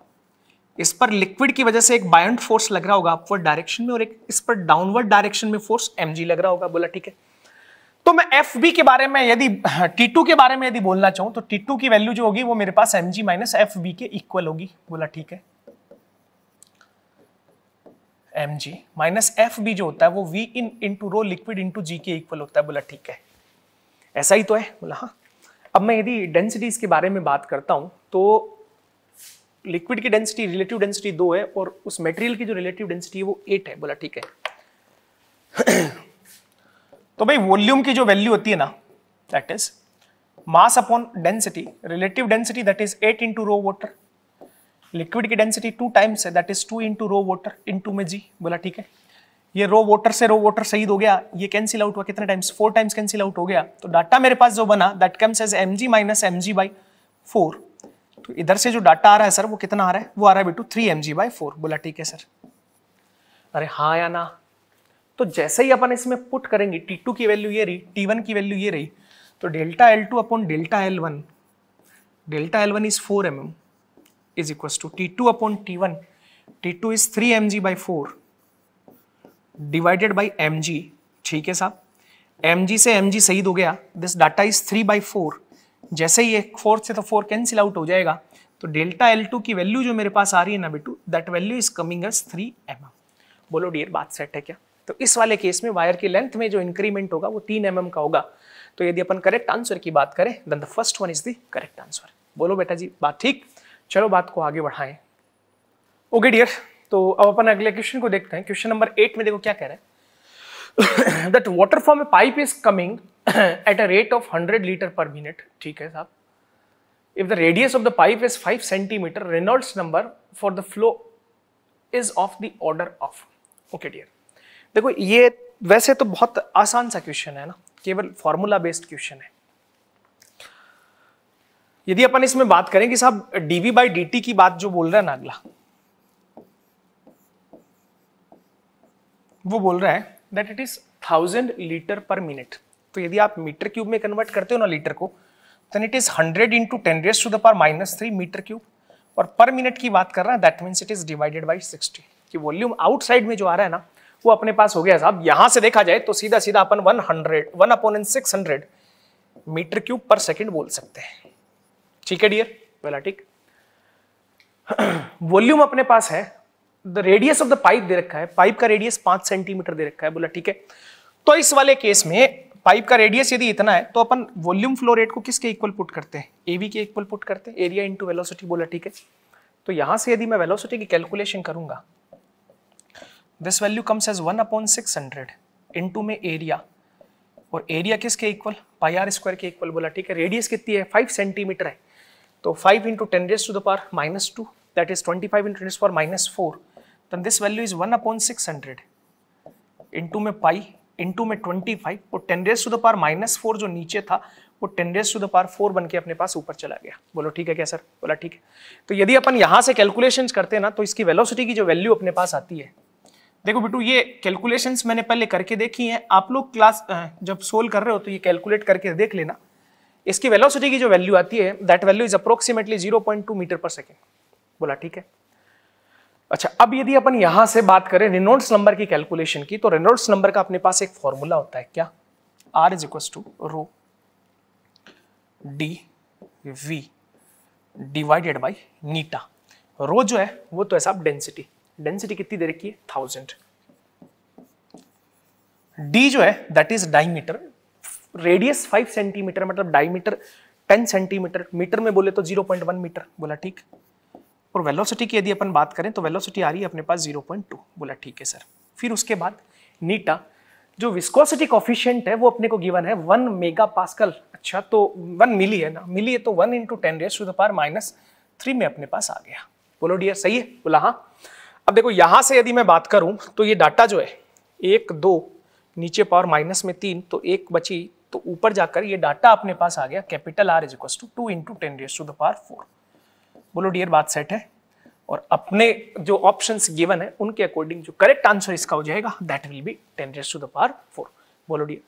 इस पर लिक्विड की वजह से एक बायंट फोर्स लग रहा होगा अपवर्ड डायरेक्शन में, और एक इस पर डाउनवर्ड डायरेक्शन में फोर्स mg लग रहा होगा, बोला ठीक है। तो मैं fb के बारे में यदि टी टू के बारे में यदि बोलना चाहूं तो टी टू की वैल्यू जो होगी वो मेरे पास mg माइनस fb के इक्वल होगी, बोला ठीक है। mg माइनस fb जो होता है वो v in into rho liquid into g के इक्वल होता है, बोला ठीक है, ऐसा ही तो है, बोला हाँ। अब मैं यदि डेंसिटीज के बारे में बात करता हूं तो लिक्विड की डेंसिटी, रिलेटिव डेंसिटी दो है, और उस मटेरियल की जो रिलेटिव डेंसिटी है वो एट है, बोला ठीक है। तो भाई वॉल्यूम की जो वैल्यू होती है ना that is mass upon density, relative density that is eight into rho water, liquid की डेंसिटी टू टाइम्स है that is two into rho water, into में जी, बोला ठीक है। ये रो वोटर से रो वोटर शहीद हो गया, ये कैंसिल आउट हुआ कितने times, four times cancel out हो गया। तो डाटा मेरे पास जो बना that comes as M G minus M G by four. तो इधर से जो डाटा आ रहा है सर वो कितना आ रहा है, वो आ रहा है बेटू three M G by four. बोला ठीक है सर। अरे हाँ या ना। तो जैसे ही अपन इसमें पुट करेंगे टी टू की वैल्यू ये रही, टी वन की वैल्यू ये रही, तो delta L two upon delta L one, delta L one is four M M is equal to T two upon T one, T two is three M G by four divided by M G. ठीक है साहब, M G से M G शहीद हो गया, this data is three by four. जैसे ही एक फोर से तो फोर कैंसिल आउट हो जाएगा, तो डेल्टा एल टू की वैल्यू जो मेरे पास आ रही है ना बेटू, that value is coming as three M M. बोलो डियर बात सेट है क्या। तो इस वाले केस में वायर की लेंथ में जो इंक्रीमेंट होगा वो तीन एम एम का होगा। तो यदि अपन करेक्ट आंसर की बात करें then the first one is the correct answer. बोलो बेटा जी बात ठीक। चलो बात को आगे बढ़ाएं। ओके डियर, तो अब अपन अगले क्वेश्चन को देखते हैं। क्वेश्चन नंबर एट में देखो क्या कह रहे हैं, that water from a pipe is coming at a rate of hundred litre per minute. ठीक है साहब। If the radius of the pipe is five centimetre Reynolds number for the flow is of the order of. Okay dear, देखो ये वैसे तो बहुत आसान सा क्वेश्चन है ना, केवल फॉर्मूला बेस्ड क्वेश्चन है। यदि अपन इसमें बात करें कि साहब डीवी बाई डीटी की बात जो बोल रहा है ना अगला, वो बोल रहा है that it is thousand litre per minute. तो यदि आप मीटर क्यूब में कन्वर्ट करते हो ना लीटर को, then it is hundred into ten raise to the power minus three metre cube, और पर मिनट की बात कर रहा है that means it is divided by sixty. कि वॉल्यूम आउटसाइड में जो आ रहा है ना वो अपने पास हो गया साहब। यहां से देखा जाए तो सीधा सीधा अपन hundred one upon six hundred metre cube per second बोल सकते हैं। ठीक है डियर, वेला ठीक। वॉल्यूम अपने पास है, the radius of the pipe दे रखा है, पाइप का रेडियस पांच सेंटीमीटर दे रखा है। बोला ठीक है। तो इस वाले केस में पाइप का रेडियस यदि इतना है तो अपन वॉल्यूम फ्लो रेट को किसके इक्वल पुट करते हैं, एवी के इक्वल पुट करते हैं, एरिया इंटू वेलोसिटी। बोला ठीक है। तो यहां से यदि मैं वेलोसिटी की कैलकुलेशन करूंगा, this value comes as one upon six hundred into में एरिया, और एरिया किसके इक्वल, पाई आर स्क्वायर के इक्वल। बोला ठीक है। रेडियस कितनी है, फाइव सेंटीमीटर है, तो five into ten raise to the power minus two that is twenty five into raise power minus four. Then this value is one upon six hundred into में pi into में twenty five, और ten raise to the power minus four जो नीचे था वो ten raise to the power four बन के अपने पास ऊपर चला गया। बोलो ठीक है क्या सर। बोला ठीक है। तो यदि अपन यहाँ से कैलकुलेशन करते हैं ना तो इसकी वेलोसिटी की जो वैल्यू अपने पास आती है, देखो बेटू ये कैलकुलेशंस मैंने पहले करके देखी हैं, आप लोग क्लास जब सोल्व कर रहे हो तो ये कैलकुलेट करके देख लेना। इसकी वेलोसिटी की जो वैल्यू आती है that value is approximately zero point two metre per second. बोला ठीक है। अच्छा, अब यदि अपन यहां से बात करें रेनॉल्ड्स नंबर की कैलकुलेशन की, तो रेनॉल्ड्स नंबर का अपने पास एक फॉर्मूला होता है, क्या, R is equal to rho D V divided by eta. Rho जो है वो तो ऐसा आप डेंसिटी, डेंसिटी कितनी दे रखी है थाउजेंड, डी जो है that is diameter, radius five centimetre मतलब डायमीटर टेन सेंटीमीटर, मीटर में बोले तो ज़ीरो पॉइंट वन मीटर। बोला ठीक। और वेलोसिटी की यदि अपन बात करें तो वेलोसिटी आ रही है अपने पास ज़ीरो पॉइंट टू। बोला ठीक है सर। फिर उसके बाद नीटा जो विस्कोसिटी कोफिशिएंट है वो अपने को गिवन है वन मेगा पास्कल। अच्छा, तो वन मिली है ना, मिली है तो one into ten raise to the power minus three में अपने पास आ गया। बोलो डियर सही है। बोला हाँ। अब देखो यहां से यदि मैं बात करूं तो ये डाटा जो है एक दो नीचे पावर माइनस में तीन, तो एक बची, तो ऊपर जाकर ये डाटा अपने पास आ गया capital R is equal to two into ten raise to the power four. बोलो डियर बात सेट है। और अपने जो ऑप्शंस गिवन है उनके अकॉर्डिंग जो करेक्ट आंसर इसका हो जाएगा that will be ten raise to the power four. बोलो डियर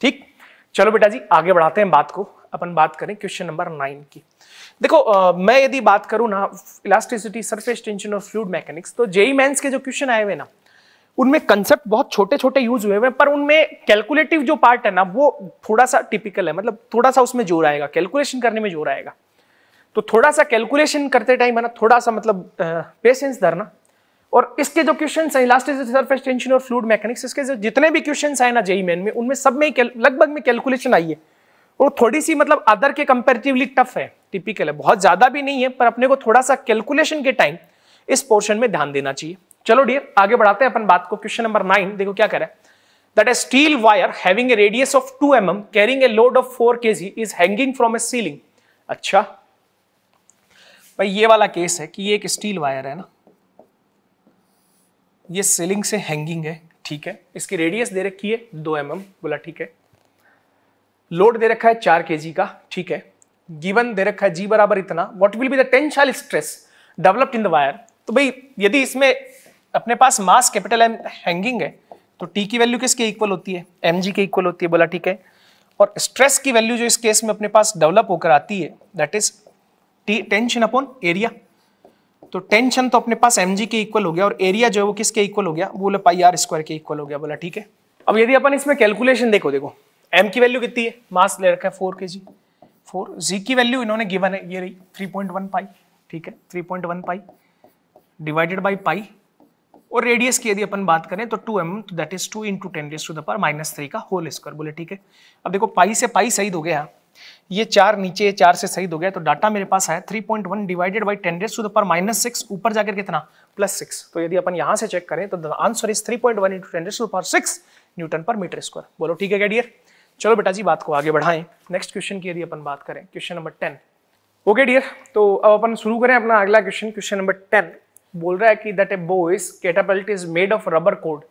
ठीक। चलो बेटा जी आगे बढ़ाते हैं बात को। अपन बात करें क्वेश्चन नंबर नाइन की। देखो आ, मैं यदि बात करूं ना इलास्टिसिटी, सरफेस टेंशन और फ्लूइड मैकेनिक्स, तो जेई मेंस के जो क्वेश्चन आए हुए ना उनमें कंसेप्ट बहुत छोटे छोटे यूज हुए हैं, पर उनमें कैलकुलेटिव जो पार्ट है ना वो थोड़ा सा टिपिकल है, मतलब थोड़ा सा उसमें जोर आएगा, कैलकुलेशन करने में जोर आएगा। तो थोड़ा सा कैलकुलेशन करते टाइम है ना थोड़ा सा मतलब पेशेंस धरना। और इसके जो क्वेश्चन है इलास्टिसिटी, सरफेस टेंशन और फ्लूइड मैकेनिक्स, इसके जो जितने भी क्वेश्चन आए ना जेई मेन में उनमें सब में लगभग में कैलकुलेशन आई है, और थोड़ी सी मतलब अदर के कंपेरेटिवली टफ है, टिपिकल है, बहुत ज्यादा भी नहीं है, पर अपने को थोड़ा सा कैलकुलेशन के टाइम इस पोर्शन में ध्यान देना चाहिए। चलो डियर आगे बढ़ाते हैं अपन बात को। क्वेश्चन नंबर नाइन देखो क्या कह रहा है, that a steel wire having a radius of two M M carrying a load of four kg is hanging from a ceiling. अच्छा भाई ये वाला केस है कि ये एक स्टील वायर है ना, ये सीलिंग से हैंगिंग है। ठीक है। इसकी रेडियस दे रखी है दो एम एम बोला ठीक है। लोड दे रखा है चार के जी का ठीक है। गिवन दे रखा है जी बराबर इतना। What will be the tensile stress developed in the wire. तो भाई यदि इसमें अपने पास मास कैपिटल एम हैंगिंग है तो टी की वैल्यू किसके इक्वल होती है, एम जी के इक्वल होती है बोला ठीक है। और स्ट्रेस की वैल्यू जो इस केस में अपने पास डेवलप होकर आती है that is T tension upon area. तो टेंशन तो अपने पास एम जी के इक्वल हो गया और एरिया जो है वो किसके इक्वल हो गया, बोला पाई आर स्क्वायर के इक्वल हो गया बोला ठीक है। अब यदि अपन इसमें कैलकुलेशन देखो, देखो एम की वैल्यू कितनी है, मास ले रखा है फोर के जी फोर, जी की वैल्यू इन्होंने गिवन है ये रही थ्री पॉइंट वन पाई ठीक है, three point one pi divided by pi. और रेडियस की यदि अपन बात करें तो टू एम तो that is two into ten raise to the power minus three का होल स्क्वायर बोले ठीक है। अब देखो पाई से पाई शहीद हो गया, ये चार नीचे चार से शहीद हो गया तो डाटा मेरे पास आया three point one divided by ten raise to the power minus six ऊपर जाकर कितना प्लस सिक्स। तो यदि अपन यहाँ से चेक करें तो the answer is three point one into ten raise to the power six newton पर मीटर स्क्वायर बोलो ठीक है डियर। चलो बेटा जी बात को आगे बढ़ाएं, नेक्स्ट क्वेश्चन की यदि अपन बात करें question number ten. Okay dear तो अब अपन शुरू करें अपना अगला क्वेश्चन। क्वेश्चन नंबर टेन बोल रहा है कि that a boy's catapult is made of rubber cord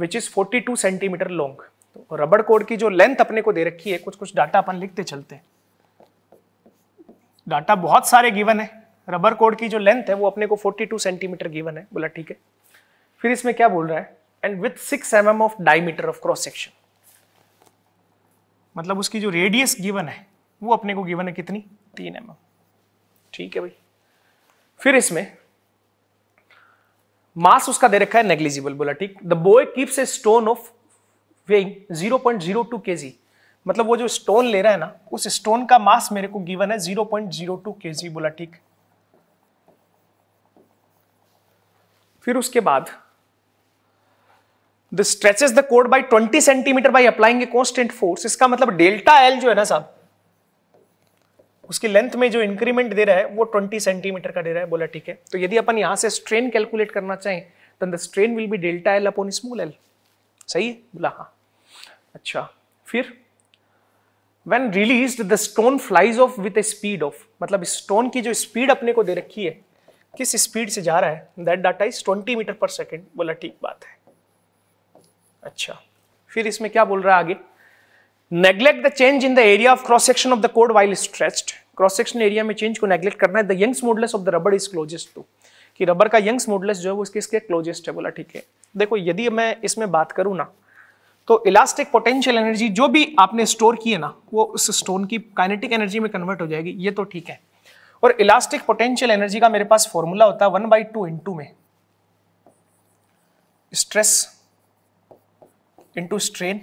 which is बयालीस सेंटीमीटर लॉन्ग। तो रबर कोड की जो लेंथ अपने को दे रखी है, कुछ कुछ डाटा अपन लिखते चलते हैं, डाटा बहुत सारे गिवन है। रबर कोड की जो लेंथ है वो अपने को बयालीस सेंटीमीटर गिवन है बोला ठीक है। फिर इसमें क्या बोल रहा है, and with six m m of diameter of cross section, मतलब उसकी जो रेडियस गिवन है वो अपने को गिवन है कितनी, तीन एम एम ठीक है भाई। फिर इसमें मास उसका दे रखा है नेग्लिजिबल बोला ठीक। The boy keeps a stone of weighing zero point zero two kg, मतलब वो जो स्टोन ले रहा है ना उस स्टोन का मास मेरे को गिवन है zero point zero two kg बोला ठीक। फिर उसके बाद the stretches the cord by twenty centimetre by applying a constant force. इसका मतलब डेल्टा एल जो है ना साहब उसकी लेंथ में जो इंक्रीमेंट दे रहा है वो बीस सेंटीमीटर का दे रहा है बोला ठीक है। तो यदि अपन यहाँ से स्ट्रेन कैलकुलेट करना चाहें तो the strain will be delta l upon small l, सही है बोला हाँ अच्छा। फिर when released the stone flies off with a speed of, मतलब स्टोन की जो स्पीड अपने को दे रखी है किस स्पीड से जा रहा है that data is twenty metre per second बोला ठीक बात है अच्छा। फिर इसमें क्या बोल रहा है आगे, neglect the change in the area of cross section of the cord while stretched. Cross section area में चेंज को नेग्लेक्ट करना है। The Young's modulus of the rubber is closest to, कि रबर का यंग्स मॉडुलस जो है वो इसके इसके क्लोजेस्ट है बोला ठीक है। देखो यदि मैं इसमें बात करूँ ना तो इलास्टिक पोटेंशियल एनर्जी जो भी आपने स्टोर की है ना वो उस स्टोन की काइनेटिक एनर्जी में कन्वर्ट हो जाएगी, ये तो ठीक है। और इलास्टिक पोटेंशियल एनर्जी का मेरे पास फॉर्मूला होता है वन बाई टू इंटू में स्ट्रेस इंटू स्ट्रेन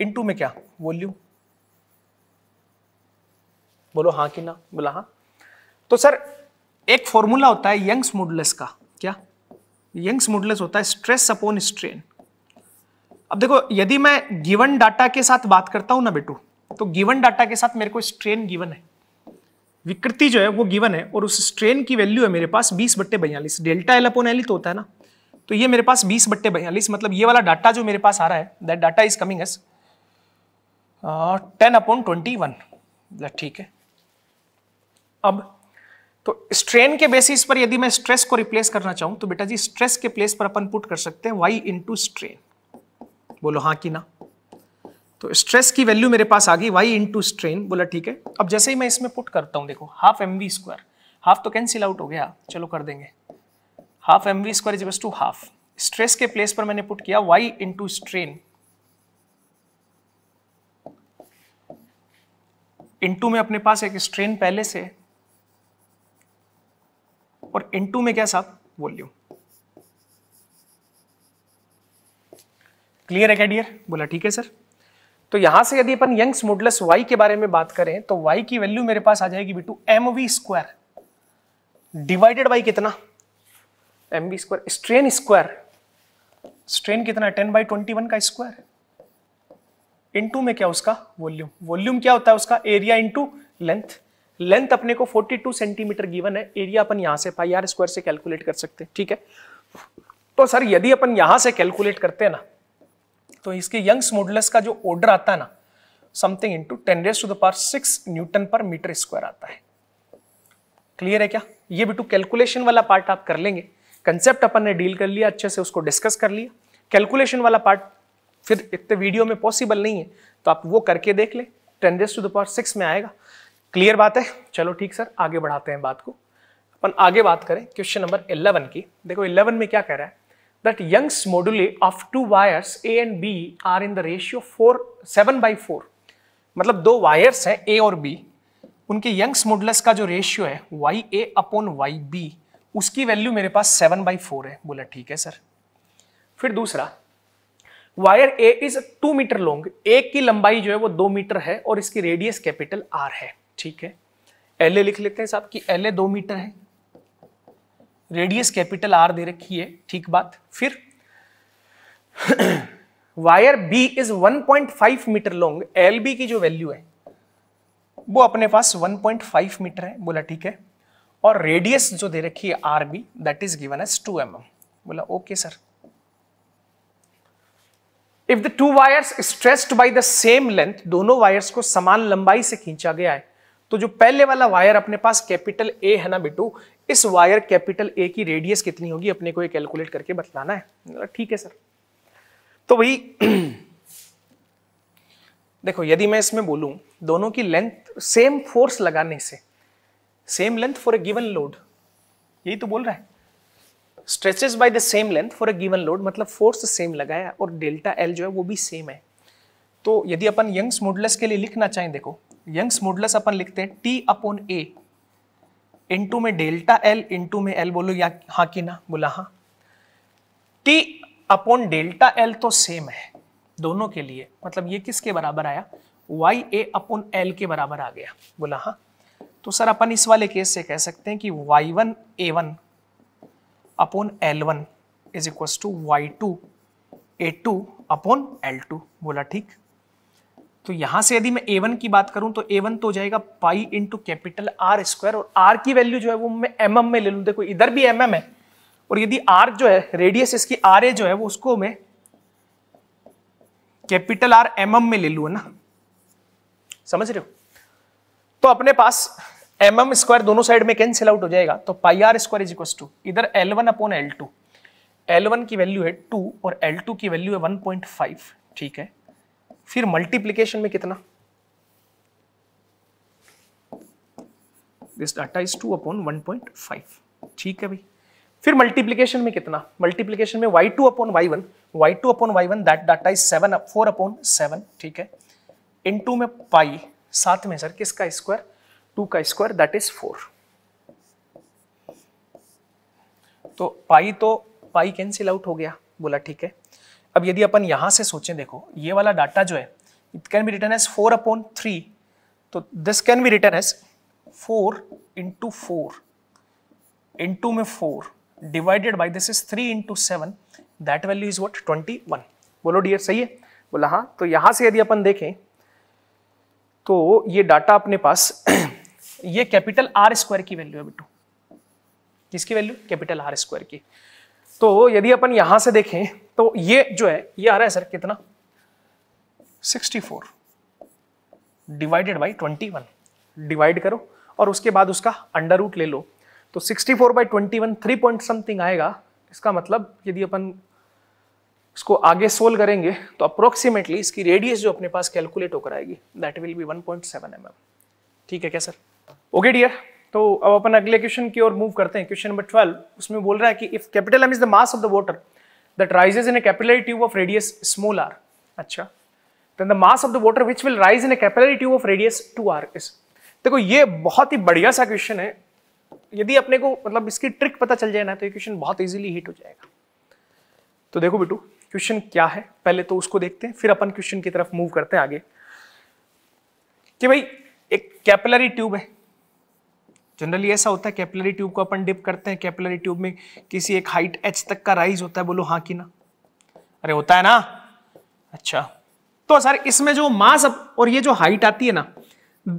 इंटू में क्या वॉल्यूम, बोलो हाँ कि ना बोला हाँ। तो सर एक फॉर्मूला होता है यंग्स मॉडुलस का, क्या यंग्स मॉडुलस होता है स्ट्रेस अपॉन स्ट्रेन। अब देखो यदि मैं गिवन डाटा के साथ बात करता हूं ना बेटू तो गिवन डाटा के साथ मेरे को स्ट्रेन गिवन है, विकृति जो है वो गिवन है और उस स्ट्रेन की वैल्यू है मेरे पास बीस बट्टे बयालीस, डेल्टा एल अपॉन एल ही तो होता है ना। तो ये मेरे पास बीस बट्टे बयालीस, मतलब ये वाला डाटा जो मेरे पास आ रहा है that data is coming as ten upon twenty one ठीक है। अब तो स्ट्रेन के बेसिस पर यदि मैं स्ट्रेस को रिप्लेस करना चाहूं तो बेटा जी स्ट्रेस के प्लेस पर अपन पुट कर सकते हैं वाई इंटू स्ट्रेन, बोलो हाँ कि ना। तो स्ट्रेस की वैल्यू मेरे पास आ गई वाई इंटू स्ट्रेन बोला ठीक है। अब जैसे ही मैं इसमें पुट करता हूं देखो half m v square, half तो कैंसिल आउट हो गया, चलो कर देंगे half m v square is equal to half, stress के प्लेस पर मैंने पुट किया वाई इंटू स्ट्रेन इंटू में अपने पास एक स्ट्रेन पहले से और इंटू में क्या साहब वॉल्यूम। क्लियर है क्या डियर, बोला ठीक है सर। तो यहां से यदि अपन यंग्स मॉडुलस y के बारे में बात करें तो y की वैल्यू मेरे पास आ जाएगी बेटू m v square divided by कितना m v square strain square, strain कितना है टेन बाई ट्वेंटी वन का स्क्वायर इंटू में क्या उसका वॉल्यूम, वॉल्यूम क्या होता है उसका एरिया इंटू लेंथ, लेंथ अपने को बयालीस सेंटीमीटर गिवन है, एरिया अपन यहां से पाई आर स्क्वायर से कैलकुलेट कर सकते हैं ठीक है। तो सर यदि अपन यहां से कैलकुलेट करते हैं ना तो इसके यंग्स मॉडुलस का जो ऑर्डर आता है ना something into ten raise to the power six newton पर मीटर स्क्वायर आता है। क्लियर है क्या, ये बेटू कैलकुलेशन वाला पार्ट आप कर लेंगे कंसेप्ट अपन ने डील कर लिया, अच्छे से उसको डिस्कस कर लिया। कैलकुलेशन वाला पार्ट फिर इतने वीडियो में पॉसिबल नहीं है, तो आप वो करके देख ले, ten raise to the power six में आएगा। क्लियर बात है? चलो ठीक सर, आगे बढ़ाते हैं बात को। अपन आगे बात करें क्वेश्चन नंबर इलेवन की। देखो इलेवन में क्या कह रहा है, that Young's moduli of two wires A and B are in the ratio four seven by four. मतलब दो वायर्स हैं ए और बी, उनके यंग्स मॉडुलस का जो रेशियो है Y A upon Y B, उसकी वैल्यू मेरे पास सेवन बाई फोर है। बोला ठीक है सर। फिर दूसरा, wire A is two metre long, A की लंबाई जो है वो दो मीटर है और इसकी रेडियस कैपिटल आर है। ठीक है, एल ए लिख लेते हैं साहब कि एल ए दो मीटर है, रेडियस कैपिटल आर दे रखी है। ठीक बात। फिर wire B is one point five metre long, L B की जो वैल्यू है वो अपने पास वन पॉइंट फाइव मीटर है। बोला ठीक है, और रेडियस जो दे रखी है R B, that is given as two M m. बोला okay sir. If the two wires stressed by the same length, दोनों वायर्स को समान लंबाई से खींचा गया है, तो जो पहले वाला वायर अपने पास कैपिटल ए है ना बेटू, इस वायर कैपिटल ए की रेडियस कितनी होगी अपने को ये कैलकुलेट करके बतलाना है। ठीक है सर। तो भाई देखो, यदि मैं इसमें बोलूं दोनों की लेंथ सेम फोर्स लगाने से, same length for a given load, यही तो बोल रहा है, stretches by the same length for a given load, मतलब फोर्स सेम लगाया और डेल्टा एल जो है वो भी सेम है। तो यदि अपन यंग्स मॉडुलस के लिए लिखना चाहें, देखो यंग्स मॉडुलस अपन लिखते हैं टी अपॉन ए इंटू में डेल्टा एल इंटू में एल। बोलो या हाँ कि ना? बोला हाँ। टी अपॉन डेल्टा एल तो सेम है दोनों के लिए, मतलब ये किसके बराबर आया, वाई ए अपॉन एल के बराबर आ गया। बोला हाँ। तो सर अपन इस वाले केस से कह सकते हैं कि Y one A one upon L one is equal to Y two A two upon L two. बोला ठीक। तो यहां से यदि मैं ए वन की बात करूं तो ए वन तो हो जाएगा pi into capital R square, और आर की वैल्यू जो है वो मैं एम एम में ले लूं। देखो इधर भी एम एम है, और यदि आर जो है रेडियस इसकी आर ए जो है वो उसको मैं कैपिटल आर एम एम में ले लूं, है ना, समझ रहे हो? तो अपने पास एम एम स्क्वायर दोनों साइड में कैंसिल आउट हो जाएगा, तो pi are square is equal to इधर L one upon L two. L one की वैल्यू है टू और एल टू की वैल्यू है वन पॉइंट फाइव। ठीक है। फिर मल्टीप्लीकेशन में कितना, this data is two upon one point five. ठीक है भाई। फिर मल्टीप्लीकेशन में कितना, मल्टीप्लीकेशन में Y two upon Y one, Y two upon Y one that data is seven four upon seven. ठीक है। इन टू में पाई, साथ में सर किसका स्क्वायर, टू का स्क्वायर दैट इज फोर। तो पाई तो पाई कैंसिल आउट हो गया। बोला ठीक है। अब यदि अपन यहां से सोचें, देखो ये वाला डाटा जो है it can be written as four upon three, तो this can be written as four into four into में four divided by this is three into seven, that value is what, twenty one. बोलो dear सही है? बोला हाँ। तो यहां से यदि अपन देखें तो ये डाटा अपने पास ये कैपिटल आर स्क्वायर की वैल्यू है बेटू, किसकी वैल्यू, कैपिटल आर स्क्वायर की। तो यदि अपन यहां से देखें तो ये जो है ये आ रहा है सर कितना, sixty four divided by twenty one. Divide करो और उसके बाद उसका अंडर रूट ले लो, तो sixty four by twenty one three point something आएगा। इसका मतलब यदि अपन इसको आगे सोल्व करेंगे तो अप्रोक्सीमेटली इसकी रेडियस जो अपने पास कैलकुलेट होकर आएगी that will be one point seven m M. ठीक है क्या सर? Okay dear. तो अब अपन अगले क्वेश्चन की ओर मूव करते हैं। क्वेश्चन नंबर ट्वेल्व, उसमें बोल रहा है कि if capital M is the mass of the water that rises in a capillary tube of radius small r, अच्छा, then the mass of the water which will rise in a capillary tube of radius two r is. देखो ये बहुत ही बढ़िया सा question है, यदि अपने को मतलब इसकी ट्रिक पता चल जाए ना तो ये क्वेश्चन बहुत ईजिली हिट हो जाएगा। तो देखो बेटू क्वेश्चन क्या है, पहले तो उसको देखते हैं, फिर अपन क्वेश्चन की तरफ मूव करते हैं आगे कि भाई एक कैपिलरी ट्यूब है। जनरली ऐसा होता है कैपिलरी ट्यूब को अपन डिप करते हैं, कैपिलरी ट्यूब में किसी एक हाइट एच तक का राइज होता है। बोलो हाँ कि ना? अरे होता है ना। अच्छा, तो सर इसमें जो मास और ये जो हाइट आती है ना,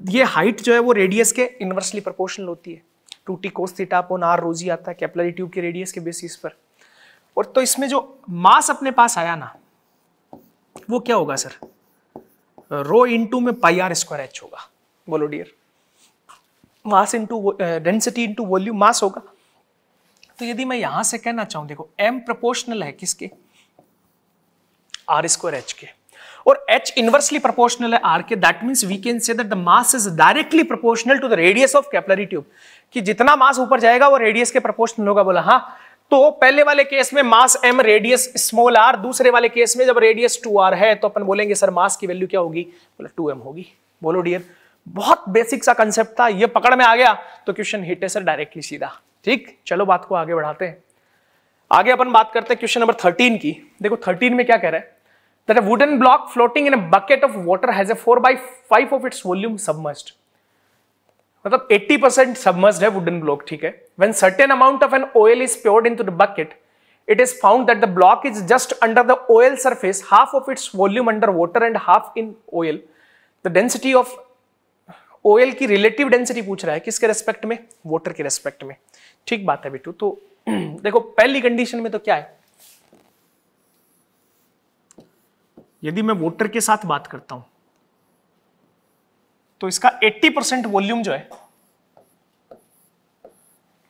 ये हाइट जो है वो रेडियस के इन्वर्सली प्रोपोर्शनल होती है। Two T cos theta upon r rho g आता है कैपिलरी ट्यूब के रेडियस के बेसिस पर। और तो इसमें जो मास अपने पास आया ना वो क्या होगा सर, रो इंटू में पाई आर स्क्वायर एच होगा। बोलो dear, mass into density into volume mass होगा। तो यदि मैं यहां से कहना चाहूं, देखो एम प्रोपोर्शनल है किसके, आर स्क्वायर एच के, और एच इनवर्सली प्रोपोर्शनल है आर के। That means we can say that the mass is directly proportional to the radius of capillary tube, कि जितना मास ऊपर जाएगा वो रेडियस के प्रोपोर्शनल होगा। बोला हाँ, तो पहले वाले केस में mass m radius small r, दूसरे वाले केस में जब रेडियस टू आर है तो अपन बोलेंगे सर मास की वैल्यू क्या होगी, बोला टू एम होगी। बोलो डियर, बहुत बेसिक सा कांसेप्ट था, ये पकड़ में आ गया तो क्वेश्चन हिट है सर डायरेक्टली सीधा। ठीक, चलो बात को आगे बढ़ाते हैं। आगे अपन बात करते हैं क्वेश्चन नंबर थर्टीन की। देखो थर्टीन में क्या कह रहा है, that a wooden block floating in a bucket of water has a four by five of its volume submerged, मतलब एटी परसेंट सबमर्ज्ड है वुडन ब्लॉक। ठीक है, when certain amount of an oil is poured into the bucket it is found that the block is just under the oil surface, half of its volume under water and half in oil. The density of oil की relative density पूछ रहा है, किसके respect में, water के respect में। ठीक बात है बेटू। तो देखो पहली कंडीशन में तो क्या है, यदि मैं वाटर के साथ बात करता हूं तो इसका एटी परसेंट वॉल्यूम जो है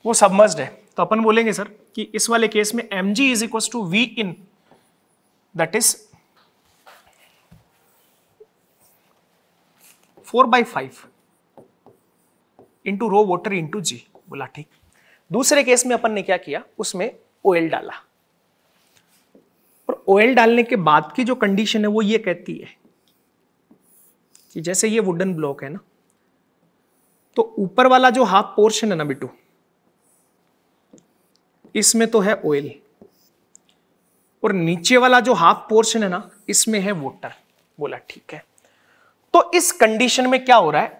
वो सबमर्ज्ड है। तो अपन बोलेंगे सर कि इस वाले केस में mg is equal to V in, that is four by five into rho water into G. बोला ठीक। दूसरे केस में अपन ने क्या किया, उसमें ऑयल डाला, और ऑयल डालने के बाद की जो कंडीशन है वो ये कहती है कि जैसे ये वुडन ब्लॉक है ना, तो ऊपर वाला जो हाफ पोर्शन है ना बिटू, इसमें तो है ऑयल, और नीचे वाला जो हाफ पोर्शन है ना इसमें है वाटर। बोला ठीक है। तो इस कंडीशन में क्या हो रहा है,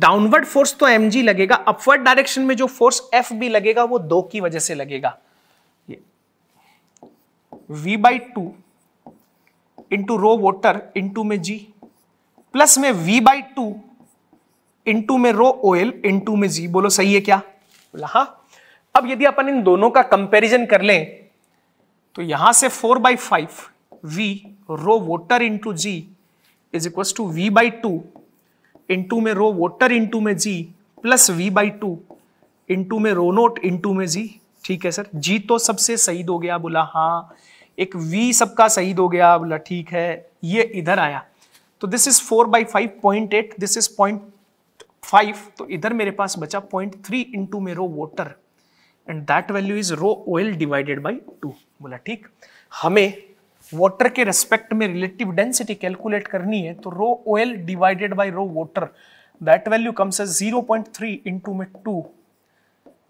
डाउनवर्ड फोर्स तो mg लगेगा, अपवर्ड डायरेक्शन में जो फोर्स F B लगेगा वो दो की वजह से लगेगा, v by two into rho water into में g प्लस में v बाई टू इंटू में रो ऑयल इंटू में g। बोलो सही है क्या, बोला हाँ। अब यदि अपन इन दोनों का कंपैरिजन कर लें तो यहां से four by five V rho water into G is equal to V by two into में रो वोटर इंटू में G plus V by two into में रो नोट इंटू में जी। ठीक है सर, जी तो सबसे सही हो गया, बोला हाँ, एक v सबका सही हो गया, बोला ठीक है। ये इधर आया तो this is four by five point eight, this is point five, तो इधर मेरे पास बचा पॉइंट थ्री इंटू में rho water and that value is rho oil divided by two. बोला ठीक। हमें वॉटर के रेस्पेक्ट में रिलेटिव डेंसिटी कैलकुलेट करनी है, तो rho oil divided by rho water that value comes as zero point three into में two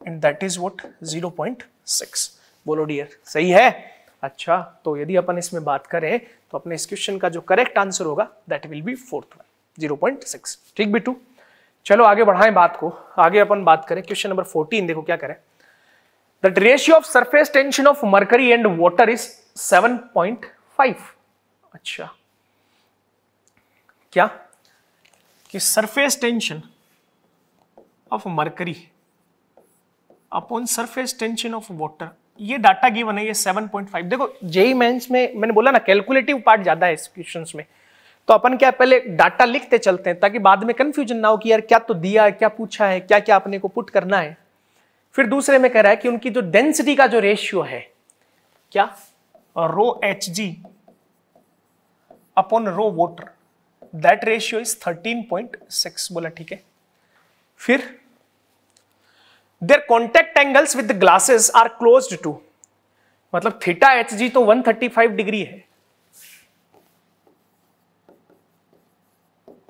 and that is what zero point six. बोलो डियर सही है। अच्छा, तो यदि अपन इसमें बात करें तो अपने इस क्वेश्चन का जो करेक्ट आंसर होगा that will be fourth one, zero point six. ठीक बिटू, चलो आगे बढ़ाएं बात को। आगे अपन बात करें क्वेश्चन नंबर फोर्टीन। देखो क्या करें, that ratio of surface tension of mercury and water is seven point five. अच्छा, क्या कि surface tension of mercury upon surface tension of water, ये डाटा गिवन है, ये सेवन पॉइंट फाइव। देखो जेई मेंस में मैंने बोला ना कैलकुलेटिव पार्ट ज्यादा है इस क्वेश्चंस में, तो अपन क्या पहले डाटा लिखते चलते हैं ताकि बाद में कंफ्यूजन ना हो कि यार क्या तो दिया है, क्या पूछा है, क्या क्या अपने को पुट करना है। फिर दूसरे में कह रहा है कि उनकी जो डेंसिटी का जो रेशियो है, क्या, rho H G upon rho water that ratio is thirteen point six. बोला ठीक है। फिर Their contact angles with the glasses are closed to, मतलब थीटा एच जी तो वन थर्टी फाइव डिग्री है,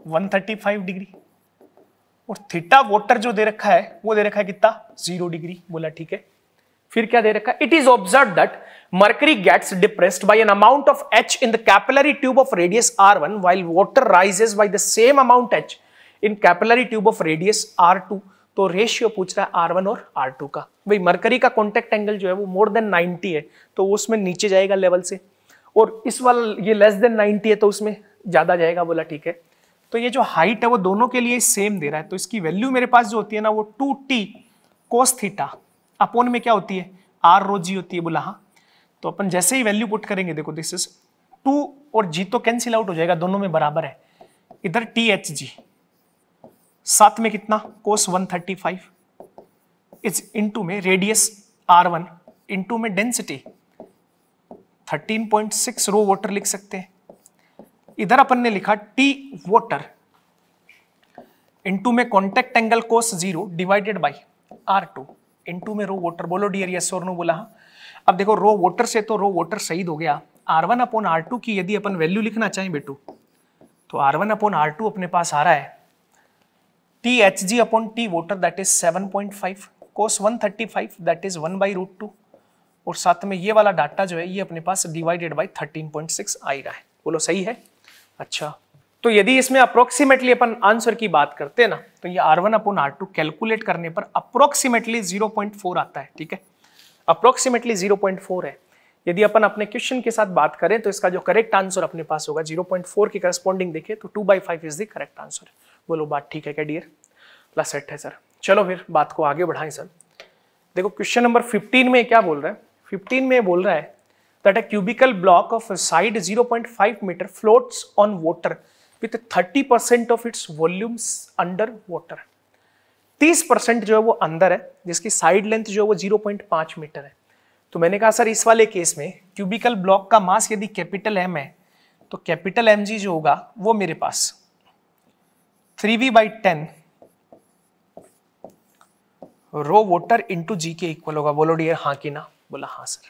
वन थर्टी फाइव डिग्री, और theta water जो दे रखा है वो दे रखा है कितना, जीरो डिग्री। बोला ठीक है। फिर क्या दे रखा है, it is observe that mercury gets depressed by an amount of H in the capillary tube of radius R one while water rises by the same amount H in capillary tube of radius R two. तो ratio पूछ रहा है R one और R two का। भाई mercury का contact angle जो है वो मोर देन नाइंटी है तो उसमें नीचे जाएगा लेवल से, और इस वाला ये लेस देन नाइंटी है तो उसमें ज्यादा जाएगा। बोला ठीक है। तो ये जो हाइट है वो दोनों के लिए सेम दे रहा है, तो इसकी वैल्यू मेरे पास जो होती है ना वो two T cos theta upon में क्या होती है, आर रो जी होती है। बोला हाँ। तो अपन जैसे ही वैल्यू पुट करेंगे, देखो दिस इज टू और जी तो कैंसिल आउट हो जाएगा, दोनों में बराबर है। इधर टी एच जी साथ में कितना, cos one thirty five is into में रेडियस आर वन इंटू में density thirteen point six rho water लिख सकते हैं। इधर अपन ने लिखा टी वाटर इंटू में contact angle cos zero divided by R two into में रो वाटर। बोलो डियर यस और नो, बोला हाँ। अब देखो रो वाटर से तो रो वाटर सही हो गया। R one upon R two की यदि अपन वैल्यू लिखना चाहें बेटू तो R one upon R two अपने पास आ रहा है T H G upon T water that is seven point five cos one thirty five that is one by root two और साथ में ये वाला डाटा जो है ये अपने पास divided by thirteen point six आ ही रहा है। बोलो सही है। अच्छा तो यदि इसमें अप्रोक्सीमेटली अपन आंसर की बात करते हैं ना तो ये R one upon R two calculate करने पर अप्रोक्सीमेटली जीरो पॉइंट फोर आता है। ठीक है, अप्रोक्सीमेटली जीरो पॉइंट फोर है। यदि अपन अपने क्वेश्चन के साथ बात करें तो इसका जो करेक्ट आंसर अपने पास होगा जीरो पॉइंट फोर के करस्पॉन्डिंग देखें तो two by five is the correct answer. बोलो बात ठीक है क्या डियर? ला सेट है सर। चलो फिर बात को आगे बढ़ाएं सर। देखो क्वेश्चन नंबर फिफ्टीन में क्या बोल रहा है, फिफ्टीन में बोल रहा है that a cubical block of side zero point five metre floats on water with thirty percent of its volumes under water. Thirty percent जो है वो अंदर है जिसकी साइड लेंथ जो है वो जीरो पॉइंट फाइव मीटर है। तो मैंने कहा सर इस वाले केस में क्यूबिकल ब्लॉक का मास यदि कैपिटल एम है तो कैपिटल एम जी जो होगा वो मेरे पास three V by ten rho water into G के इक्वल होगा। बोलो डियर हाँ की ना? बोला हाँ सर।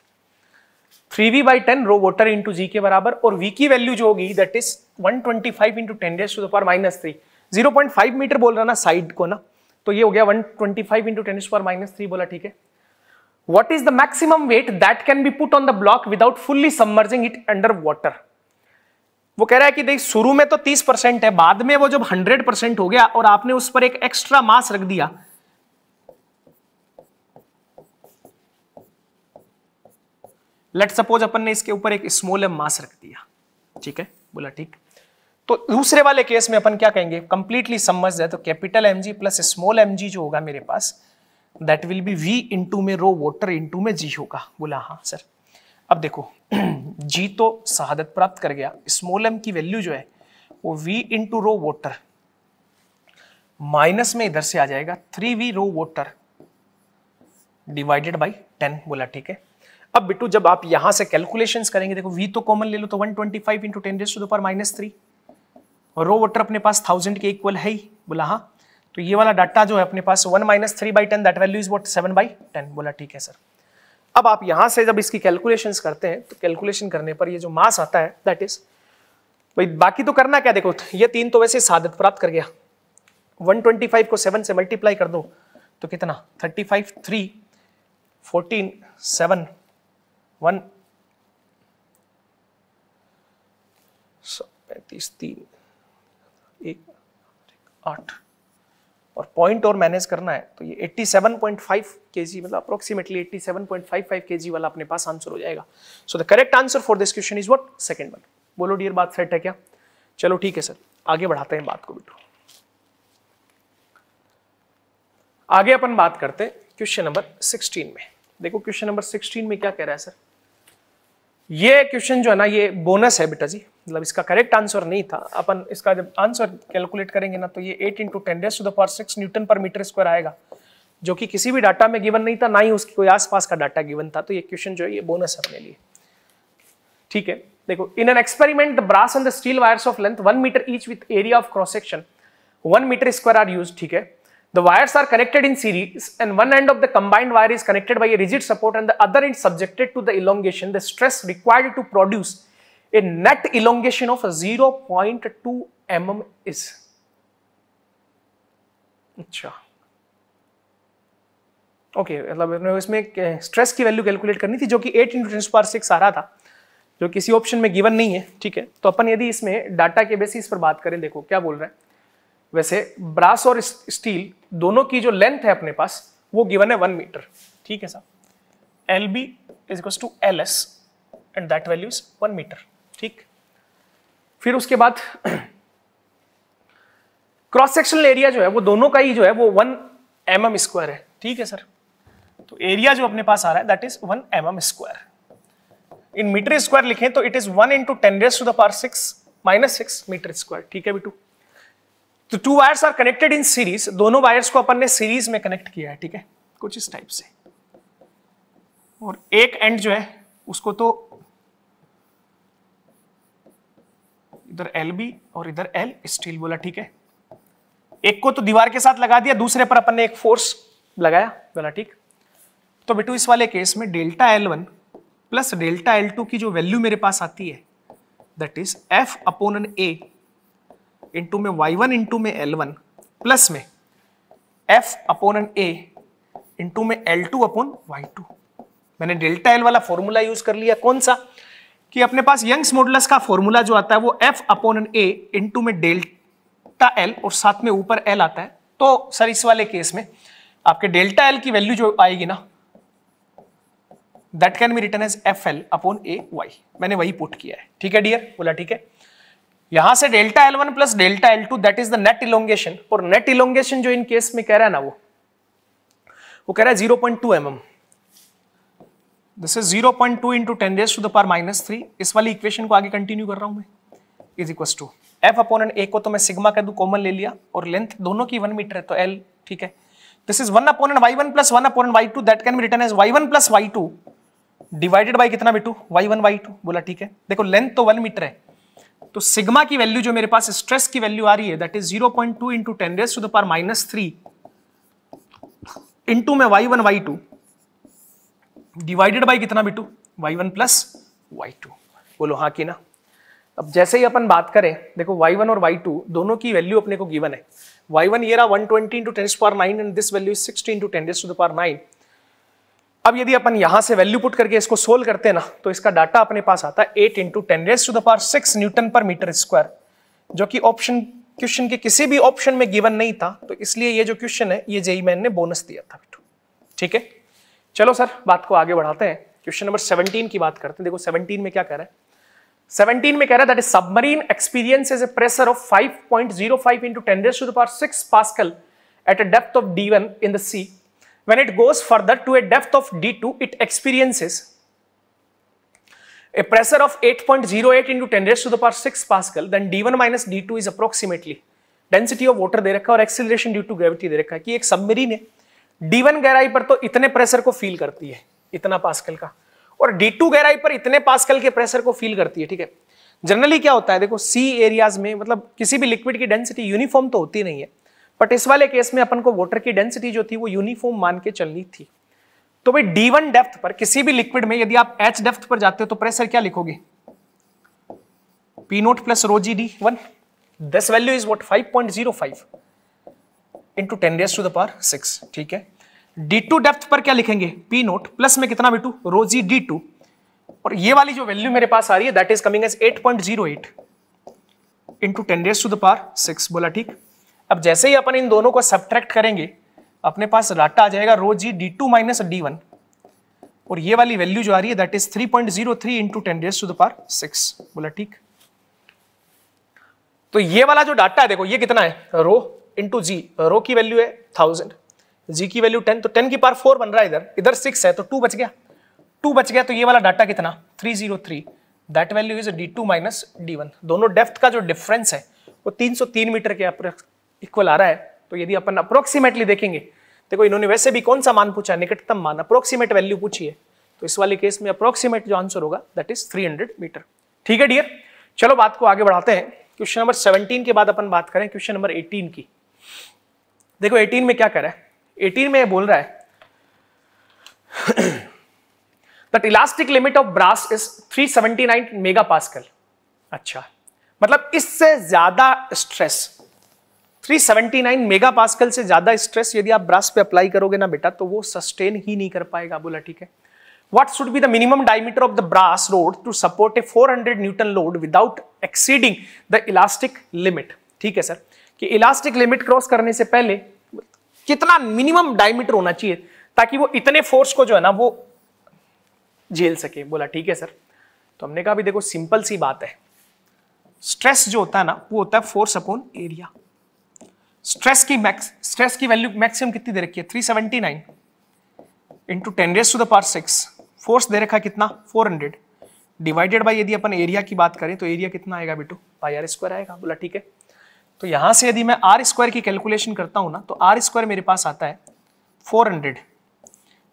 Three V by ten rho water into G के बराबर और V की वैल्यू जो होगी that is one twenty five into ten raised to the power minus three. Zero point five metre बोल रहा ना साइड को ना, तो ये हो गया one twenty five into ten raised to the power minus three. बोला ठीक है। What is the maximum weight that can be put on the block without fully submerging it under water? वो कह रहा है कि देख शुरू में तो थर्टी परसेंट है, बाद में वो जब हंड्रेड परसेंट हो गया और आपने उस पर एक एक्स्ट्रा मास रख दिया लेट सपोज अपन ने इसके ऊपर एक स्मॉल एम मास रख दिया। ठीक है, बोला ठीक। तो दूसरे वाले केस में अपन क्या कहेंगे कंप्लीटली समझ जाए तो capital M G plus small M G जो होगा मेरे पास that will be V into में रो वाटर इंटू में जी होगा। बोला हाँ सर। अब देखो जी तो शहादत प्राप्त कर गया, स्मॉल एम की वैल्यू जो है वो V into rho water minus में इधर से आ जाएगा three V rho water divided by ten. बोला ठीक है। अब बिट्टू जब आप यहां से कैलकुलेशंस करेंगे देखो v तो कॉमन ले लो तो one twenty five into ten raised to the power minus three और रो वाटर अपने पास थाउजेंड के इक्वल है ही। बोला हाँ। तो ये वाला डाटा जो है अपने पास one minus three by ten that value is what seven by ten. बोला ठीक है सर। अब आप यहां से जब इसकी कैलकुलेशंस करते हैं तो कैलकुलेशन करने पर ये जो मास आता है दैट इज भाई बाकी तो करना क्या, देखो ये तीन तो वैसे शहादत प्राप्त कर गया, वन ट्वेंटी फाइव को सेवन से मल्टीप्लाई कर दो तो कितना thirty five, three, fourteen, seven, one, पैंतीस, तीन, एक, आठ और पॉइंट और मैनेज करना है तो ये eighty seven point five KG मतलब approximately eighty seven point five five KG वाला अपने पास आंसर हो जाएगा। So the correct answer for this question is what? Second one. बोलो डियर बात सेट है क्या? चलो ठीक है सर, आगे बढ़ाते हैं बात को बेटो। आगे अपन बात करते हैं क्वेश्चन नंबर सिक्सटीन में। देखो क्वेश्चन नंबर सिक्सटीन में क्या कह रहा है सर, ये क्वेश्चन जो है ना ये बोनस है बेटा जी, मतलब इसका करेक्ट आंसर नहीं था। अपन इसका जब आंसर कैलकुलेट करेंगे ना तो ये eight into ten raise to the power six newton पर मीटर स्क्वायर आएगा जो कि किसी भी डाटा में गिवन नहीं था, ना ही उसकी कोई आसपास का डाटा गिवन था। तो ये क्वेश्चन जो है ये बोनस है अपने लिए। ठीक है, देखो in an experiment the brass and the steel wires of length one metre each with area of cross section one metre square are use. ठीक है, the wires are connected in series and one end of the combined wire is connected by a rigid support and the other end subjected to the elongation. The stress required to produce a net elongation of zero point two millimeters is अच्छा okay okay, मतलब इसमें stress की value calculate करनी थी जो कि eight into ten power six आ रहा था जो किसी ऑप्शन में गिवन नहीं है। ठीक है, तो अपन यदि इसमें डाटा के बेसिस पर बात करें देखो क्या बोल रहा है, वैसे ब्रास और स्टील दोनों की जो लेंथ है अपने पास वो गिवन है वन मीटर। ठीक है साहब, L B is equal to L S and that value is one metre. ठीक, फिर उसके बाद क्रॉस सेक्शनल एरिया जो है वो दोनों का ही जो है वो वन एम एम स्क्वायर है। ठीक है सर, तो एरिया जो अपने पास आ रहा है that is one M M square. In metre square लिखें तो it is one into ten raise to the power six minus six metre square. ठीक है बिटू, तो two wires are connected in series, दोनों वायर्स को अपन ने सीरीज में कनेक्ट किया है। ठीक है, कुछ इस टाइप से और एक एंड जो है उसको तो इधर एल बी और इधर एल स्टील बोला, ठीक है। एक को तो दीवार के साथ लगा दिया, दूसरे पर अपन ने एक फोर्स लगाया बोला, ठीक। तो बेटू इस वाले केस में delta L one plus delta L two की जो वैल्यू मेरे पास आती है that is F upon N A into में वाई वन इंटू में एल वन प्लस में F upon N A into में L two upon Y two. मैंने डेल्टा एल वाला फॉर्मूला यूज कर लिया, कौन सा कि अपने पास यंग्स मॉडुलस का फॉर्मूला जो आता है वो F upon N A into में डेल्टा एल और साथ में ऊपर एल आता है। तो सर इस वाले केस में आपके डेल्टा एल की वैल्यू जो आएगी ना That can be written as F L upon A Y. मैंने वही पुट किया है, ठीक है डियर, बोला ठीक है। यहां से delta L one plus delta L two that is the net elongation, और नेट इलोंगेशन जो इन केस में कह रहा है ना वो वो कह रहा है zero point two M M. This is zero point two into ten raise to the power minus three. इस वाली इक्वेशन को आगे कंटिन्यू कर रहा हूं मैं। Is equal to F upon A को तो मैं सिग्मा का दू कॉमन ले लिया और लेंथ दोनों की वन मीटर है तो एल, ठीक है। This is one upon N Y one plus one upon Y two that can be written as Y one plus Y two divided by कितना बेटू वाई वन वाई टू, बोला ठीक है। देखो लेंथ तो वन मीटर है तो sigma की वैल्यू जो मेरे पास स्ट्रेस की वैल्यू आ रही है that is zero point two into ten raise to the power minus three into में Y one Y two divided by कितना बेटू Y one plus Y two, बोलो हाँ कि ना। अब जैसे ही अपन बात करें देखो वाई वन और वाई टू दोनों की वैल्यू अपने को गिवन है। वाई वन ये रहा one twenty into ten raise to the power nine and this value is sixty into ten raise to the power nine. अब यदि अपन यहां से वैल्यू पुट करके इसको सोल्व करते हैं ना तो इसका डाटा अपने पास आता है eight into ten raise to the power six newton पर मीटर स्क्वायर, जो कि ऑप्शन क्वेश्चन के किसी भी ऑप्शन में गिवन नहीं था, तो इसलिए ये जो क्वेश्चन है ये जेई मैन ने बोनस दिया था बेटू, ठीक है। चलो सर बात को आगे बढ़ाते हैं, क्वेश्चन नंबर सेवनटीन की बात करते हैं। देखो सेवनटीन में क्या कह रहा है, सेवनटीन में कह रहा है that is submarine experiences a pressure of five point zero five into ten raise to the power six pascal at a depth of D one in the sea. When it goes further to a depth of D two, it experiences a pressure of eight point zero eight into ten raised to the power six Pascal. Then D one minus D two is approximately density of water दे रखा है और acceleration due to gravity दे रखा है कि एक submarine है D one गहराई पर तो इतने pressure को feel करती है इतना Pascal का, और डी टू गहराई पर इतने Pascal के pressure को feel करती है, ठीक है। Generally क्या होता है देखो sea areas में मतलब किसी भी liquid की density uniform तो होती नहीं है, बट इस वाले केस में अपन को वाटर की डेंसिटी जो थी वो यूनिफॉर्म मान के चलनी थी। तो भाई डी वन डेप्थ पर किसी भी लिक्विड में यदि आप h डेप्थ पर जाते हो तो प्रेशर क्या लिखोगे P naught plus rho G D one. This value is what five point zero five into ten raise to the power six, ठीक है। डी टू डेप्थ पर क्या लिखेंगे पी नोट प्लस में कितना बेटू रोजी डी टू, और ये वाली जो वैल्यू मेरे पास आ रही है that is coming as eight point zero eight into ten raise to the power six, बोला ठीक। अब जैसे ही अपन इन दोनों को सब्ट्रैक्ट करेंगे अपने पास डाटा आ जाएगा rho G D two minus D one, और ये वाली वैल्यू जो आ रही है that is three point zero three into ten raise to the power six, बोला ठीक। तो ये वाला जो डाटा है देखो ये कितना है रो इंटू जी, रो की वैल्यू है थाउजेंड, जी की वैल्यू टेन, तो टेन की पावर फोर बन रहा है, इधर इधर सिक्स है तो टू बच गया, टू बच गया तो ये वाला डाटा कितना three zero three that value is D two minus D one. दोनों डेप्थ का जो डिफरेंस है वो तीन सौ तीन मीटर के इक्वल आ रहा है। तो यदि अपन अप्रोक्सीमेटली देखेंगे देखो इन्होंने वैसे भी कौन सा मान पूछा निकटतम मान, अप्रोक्सीमेट वैल्यू पूछी है, तो इस वाले केस में अप्रोक्सीमेट जो आंसर होगा that is three hundred metre, ठीक है डियर। चलो बात को आगे बढ़ाते हैं, क्वेश्चन नंबर सेवनटीन के बाद अपन बात करें क्वेश्चन नंबर एटीन की। देखो एटीन में क्या कर रहा है, एटीन में बोल रहा है that elastic limit of brass is three seventy nine mega pascal. अच्छा मतलब इससे ज्यादा stress three seventy nine mega pascal से ज्यादा स्ट्रेस यदि आप ब्रास पे अप्लाई करोगे ना बेटा तो वो सस्टेन ही नहीं कर पाएगा, बोला ठीक है। What should be the minimum diameter of the brass rod to support a four hundred newton load without exceeding the elastic limit, ठीक है सर, कि इलास्टिक लिमिट क्रॉस करने से पहले कितना मिनिमम डायमीटर होना चाहिए ताकि वो इतने फोर्स को जो है ना वो झेल सके, बोला ठीक है सर। तो हमने कहा भी देखो सिंपल सी बात है, स्ट्रेस जो होता है ना वो होता है फोर्स अपॉन एरिया। स्ट्रेस की मैक्स स्ट्रेस की वैल्यू मैक्सिमम कितनी दे रखी है three seventy nine into ten raise to the power six, force दे रखा है कितना फोर हंड्रेड डिवाइडेड बाय यदि अपन एरिया की बात करें तो एरिया कितना आएगा बेटू पाई आर स्क्वायर आएगा, बोला ठीक है। तो यहां से यदि मैं आर स्क्वायर की कैलकुलेशन करता हूं ना तो आर स्क्वायर मेरे पास आता है four hundred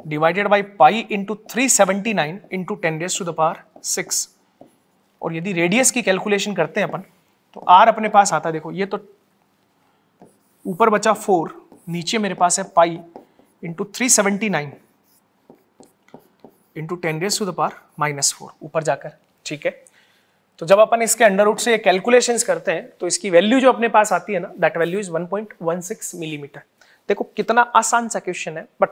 divided by pi into three seventy nine into ten raise to the power six. और यदि रेडियस की कैलकुलेशन करते हैं अपन तो आर अपने पास आता है, देखो ये तो ऊपर बचा फोर, नीचे मेरे पास है pi into three seventy nine into ten raise to the power minus four ऊपर जाकर, ठीक है। तो जब अपन इसके अंडर रूट से ये कैलकुलेशंस करते हैं तो इसकी वैल्यू जो अपने पास आती है ना, that value is one point one six millimetre. देखो कितना आसान सा क्वेश्चन है, बट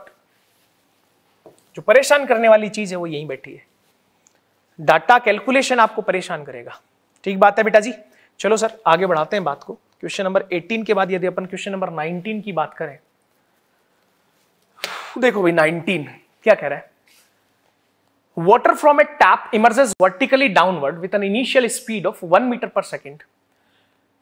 जो परेशान करने वाली चीज है वो यहीं बैठी है। डाटा कैलकुलेशन आपको परेशान करेगा, ठीक बात है बेटा जी। चलो सर आगे बढ़ाते हैं बात को। क्वेश्चन नंबर अठारह के बाद यदि अपन क्वेश्चन नंबर उन्नीस की बात करें, देखो भाई उन्नीस क्या कह रहा है, water from a tap emerges vertically downward with an initial speed of one meter per second.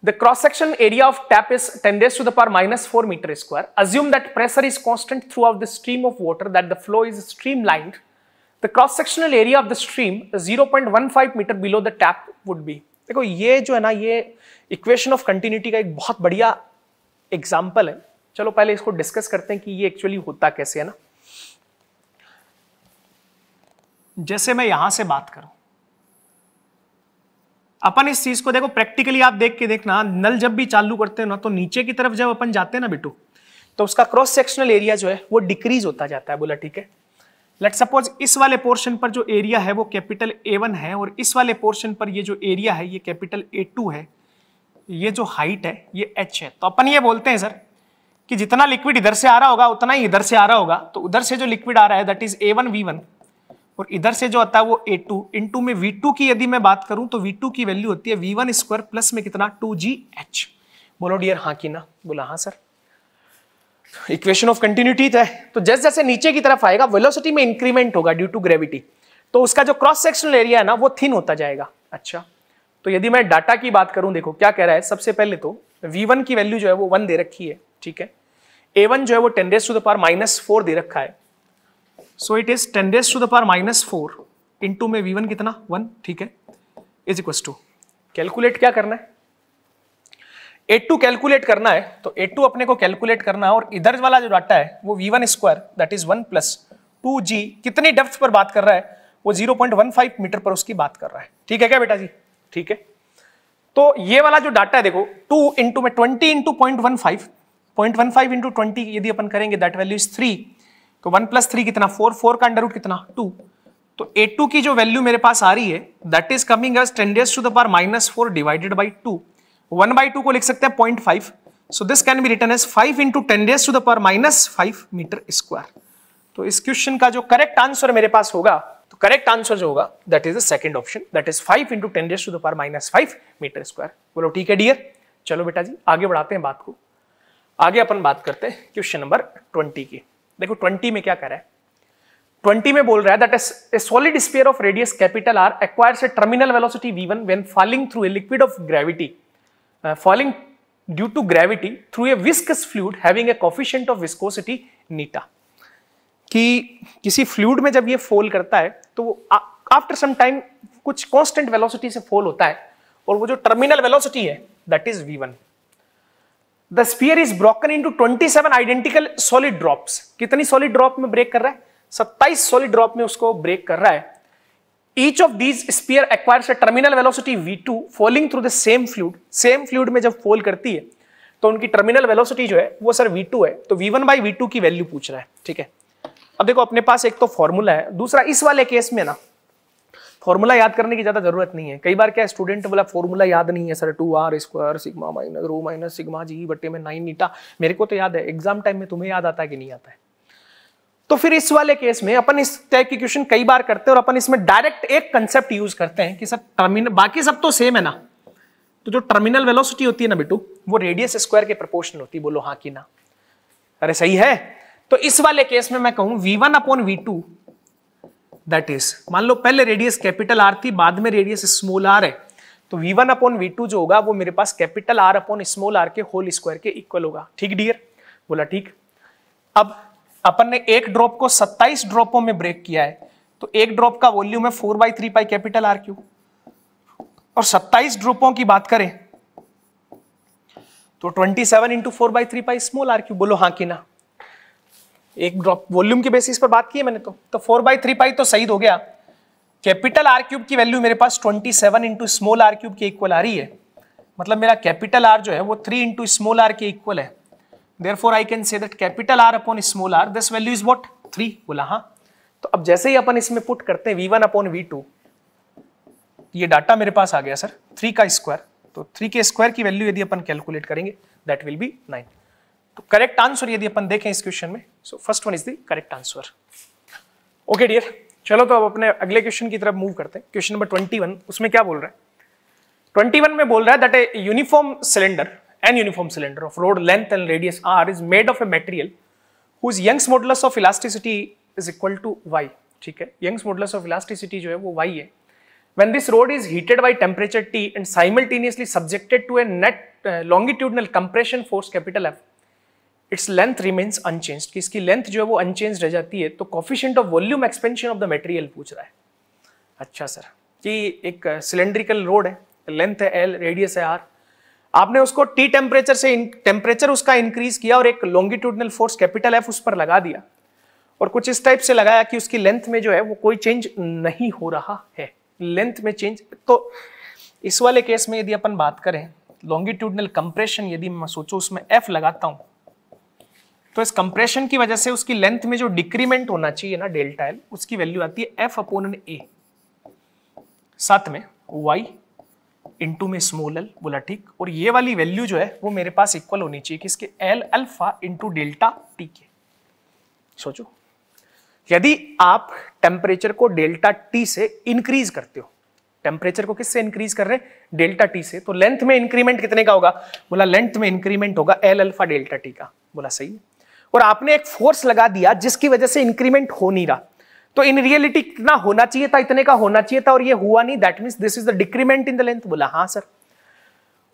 The cross section area of tap is ten raised to the power minus four meter square. Assume that pressure is constant throughout the stream of water, that the flow is streamlined. The cross sectional area of the stream zero point one five meter below the tap would be. देखो ये जो है ना, ये equation of continuity का एक बहुत बढ़िया example है। चलो पहले इसको discuss करते हैं कि ये actually होता कैसे है ना। जैसे मैं यहां से बात करूं, अपन इस चीज को देखो प्रैक्टिकली आप देख के देखना, नल जब भी चालू करते हैं ना तो नीचे की तरफ जब अपन जाते हैं ना बिटू, तो उसका क्रॉस सेक्शनल एरिया जो है वो डिक्रीज होता जाता है। बोला ठीक है, लेट्स सपोज इस वाले पोर्शन पर जो एरिया है वो कैपिटल ए वन है और इस वाले पोर्शन पर ये जो एरिया है ये कैपिटल ए टू है, ये जो हाइट है ये एच है। तो अपन ये बोलते हैं सर कि जितना लिक्विड इधर से आ रहा होगा उतना ही इधर से आ रहा होगा, तो उधर से जो लिक्विड आ रहा है that is A one we one और इधर से जो आता है वो ए टू इनटू में वी टू की यदि मैं बात करूं तो वी टू की वैल्यू होती है वी वन स्क्वायर प्लस में कितना टू जी एच। बोलो डियर हाँ की ना? बोला हाँ सर। इक्वेशन ऑफ कंटिन्यूटी था, तो जैसे जैसे नीचे की तरफ आएगा वेलोसिटी में इंक्रीमेंट होगा ड्यू टू ग्रेविटी, तो उसका जो क्रॉस सेक्शनल एरिया है ना वो थिन होता जाएगा। अच्छा, तो यदि मैं डाटा की बात करूं, देखो क्या कह रहा है। सबसे पहले तो वी वन की वैल्यू जो है वो वन दे रखी है, ठीक है। ए वन जो है वो ten raise to the power minus four दे रखा है, so it is ten raise to the power minus four into में वी वन कितना वन, ठीक है, इज इक्वल टू कैलकुलेट क्या करना है ए टू कैलकुलेट करना है। तो ए टू अपने को कैलकुलेट करना है और इधर वाला जो डाटा है वो V one square that is one plus two G, कितनी डेप्थ पर बात कर रहा है वो zero point one five metre पर उसकी बात कर रहा है, ठीक है क्या बेटा जी, ठीक है। तो ये वाला जो डाटा है देखो टू इंटू में twenty into point one five point one five into twenty यदि अपन करेंगे दैट वैल्यू इज थ्री, तो वन प्लस थ्री कितना फोर, फोर का अंडर रूट कितना टू, तो ए टू की जो वैल्यू मेरे पास आ रही है that is coming as ten raise to the power minus four divided by two, one by two को लिख सकते हैं point five, so this can be written as five into ten raise to the power minus five metre square. तो इस question का जो correct answer मेरे पास होगा, तो करेक्ट आंसर जो होगा that is the second option that is five into ten raise to the power minus five metre square. बोलो ठीक है डियर। चलो बेटा जी आगे बढ़ाते हैं बात को, आगे अपन बात करते हैं क्वेश्चन नंबर ट्वेंटी की। देखो ट्वेंटी में क्या कर रहा है, ट्वेंटी में बोल रहा है that a solid sphere of radius capital R acquires a terminal velocity we one when falling through a liquid of gravity falling due to gravity through a viscous fluid having a coefficient of viscosity eta. कि किसी fluid में जब ये fall करता है तो after some time कुछ constant velocity से फॉल होता है और वो जो टर्मिनल वेलोसिटी है that is V one. The sphere is broken into twenty-seven identical solid drops. कितनी solid drop में break कर रहा है? सत्ताईस solid drop में उसको break कर रहा है। Each of these sphere acquires a terminal velocity V two falling through the same fluid. Same fluid में जब fall करती है तो उनकी terminal velocity जो है वो सर वी टू है, तो V one by V two की value पूछ रहा है, ठीक है। अब देखो अपने पास एक तो formula है, दूसरा इस वाले केस में ना फॉर्मूला याद करने की ज्यादा जरूरत नहीं है। कई बार क्या स्टूडेंट बोला फॉर्मूला याद नहीं है sir, two R square sigma minus rho minus sigma G बटे में नाइन नीटा, मेरे को तो याद है, एग्जाम टाइम में तुम्हें याद आता है कि नहीं आता है। तो फिर इस वाले केस में अपन इस टाइप की क्वेश्चन कई बार करते हैं और अपन इसमें डायरेक्ट एक कंसेप्ट यूज करते हैं कि सर टर्मिनल, बाकी सब तो सेम है ना, तो जो टर्मिनल वेलोसिटी होती है ना बेटू वो रेडियस स्क्वायर के प्रोपोर्शनल होती है। बोलो हाँ कि ना? अरे सही है। तो इस वाले केस में मैं कहूँ V one upon V two that is, मान लो पहले रेडियस कैपिटल आर थी बाद में रेडियस स्मॉल आर है, तो V one upon V two जो होगा वो मेरे पास capital R upon small R के होल स्क्वायर के इक्वल होगा, ठीक डियर। बोला ठीक। अब अपन ने एक ड्रॉप को सत्ताईस ड्रॉपों में ब्रेक किया है, तो एक ड्रॉप का वॉल्यूम है four by three pi capital R cube, और सत्ताईस ड्रॉपों की बात करें तो twenty seven into four by three pi small R cube. बोलो हाँ कि ना? एक ड्रॉप वॉल्यूम के बेसिस पर बात की है मैंने तो तो फोर बाई थ्री पाई तो सही हो गया। कैपिटल आर क्यूब की वैल्यू मेरे पास twenty seven into small R cube के इक्वल आ रही है, मतलब मेरा कैपिटल आर जो है वो थ्री इंटू स्मॉल आर के इक्वल है। Therefore I can say that capital R upon small R this value is what, three बोला। हाँ, तो अब जैसे ही अपन इसमें पुट करते हैं v one upon v two, ये डाटा मेरे पास आ गया सर थ्री का स्क्वायर, तो थ्री के स्क्वायर की वैल्यू यदि अपन कैलकुलेट करेंगे दैट विल बी नाइन। तो करेक्ट आंसर यदि अपन देखें इस क्वेश्चन में, so first one is the correct answer. Okay dear, चलो तो अब अपने अगले क्वेश्चन की तरफ मूव करते हैं। क्वेश्चन नंबर ट्वेंटी वन, उसमें क्या बोल रहा है, ट्वेंटी वन में बोल रहा है that a uniform cylinder an uniform cylinder of rod length and radius r is made of a material whose Young's modulus of elasticity is equal to y। ठीक है, यंग्स मॉडुलस ऑफ इलास्टिसिटी जो है वो y है। When this rod is heated by temperature T and simultaneously subjected to a net longitudinal compression force capital F, its length remains unchanged, कि इसकी length जो है वो अनचेंज्ड रह जाती है। तो coefficient of volume expansion of the material पूछ रहा है। अच्छा सर, कि एक सिलेंड्रिकल रोड है, लेंथ है एल, रेडियस है आर, आपने उसको टी टेम्परेचर से टेम्परेचर उसका इंक्रीज किया और एक लॉन्गिट्यूडनल फोर्स कैपिटल एफ उस पर लगा दिया और कुछ इस टाइप से लगाया कि उसकी लेंथ में जो है वो कोई चेंज नहीं हो रहा है, लेंथ में चेंज। तो इस वाले केस में यदि अपन बात करें लॉन्गिट्यूडनल कंप्रेशन, यदि मैं सोचो उसमें एफ लगाता हूँ तो इस कंप्रेशन की वजह से उसकी लेंथ में जो डिक्रीमेंट होना चाहिए ना डेल्टा एल, उसकी वैल्यू आती है एफ अपॉन ए, साथ में वाई इंटू में स्मॉल एल बोला, ठीक। और ये वाली वैल्यू जो है वो मेरे पास इक्वल होनी चाहिए किसके, L alpha into delta T के। सोचो यदि आप टेम्परेचर को डेल्टा टी से इंक्रीज करते हो, टेम्परेचर को किससे इंक्रीज कर रहे हैं, डेल्टा टी से, तो लेंथ में इंक्रीमेंट कितने का होगा, बोला लेंथ में इंक्रीमेंट होगा एल अल्फा डेल्टा टी का, बोला सही है। और आपने एक फोर्स लगा दिया जिसकी वजह से इंक्रीमेंट हो नहीं रहा, तो इन रियलिटी कितना होना चाहिए था, इतने का होना चाहिए था और ये हुआ नहीं, that means this is the decrement in the length, बोला हाँ सर।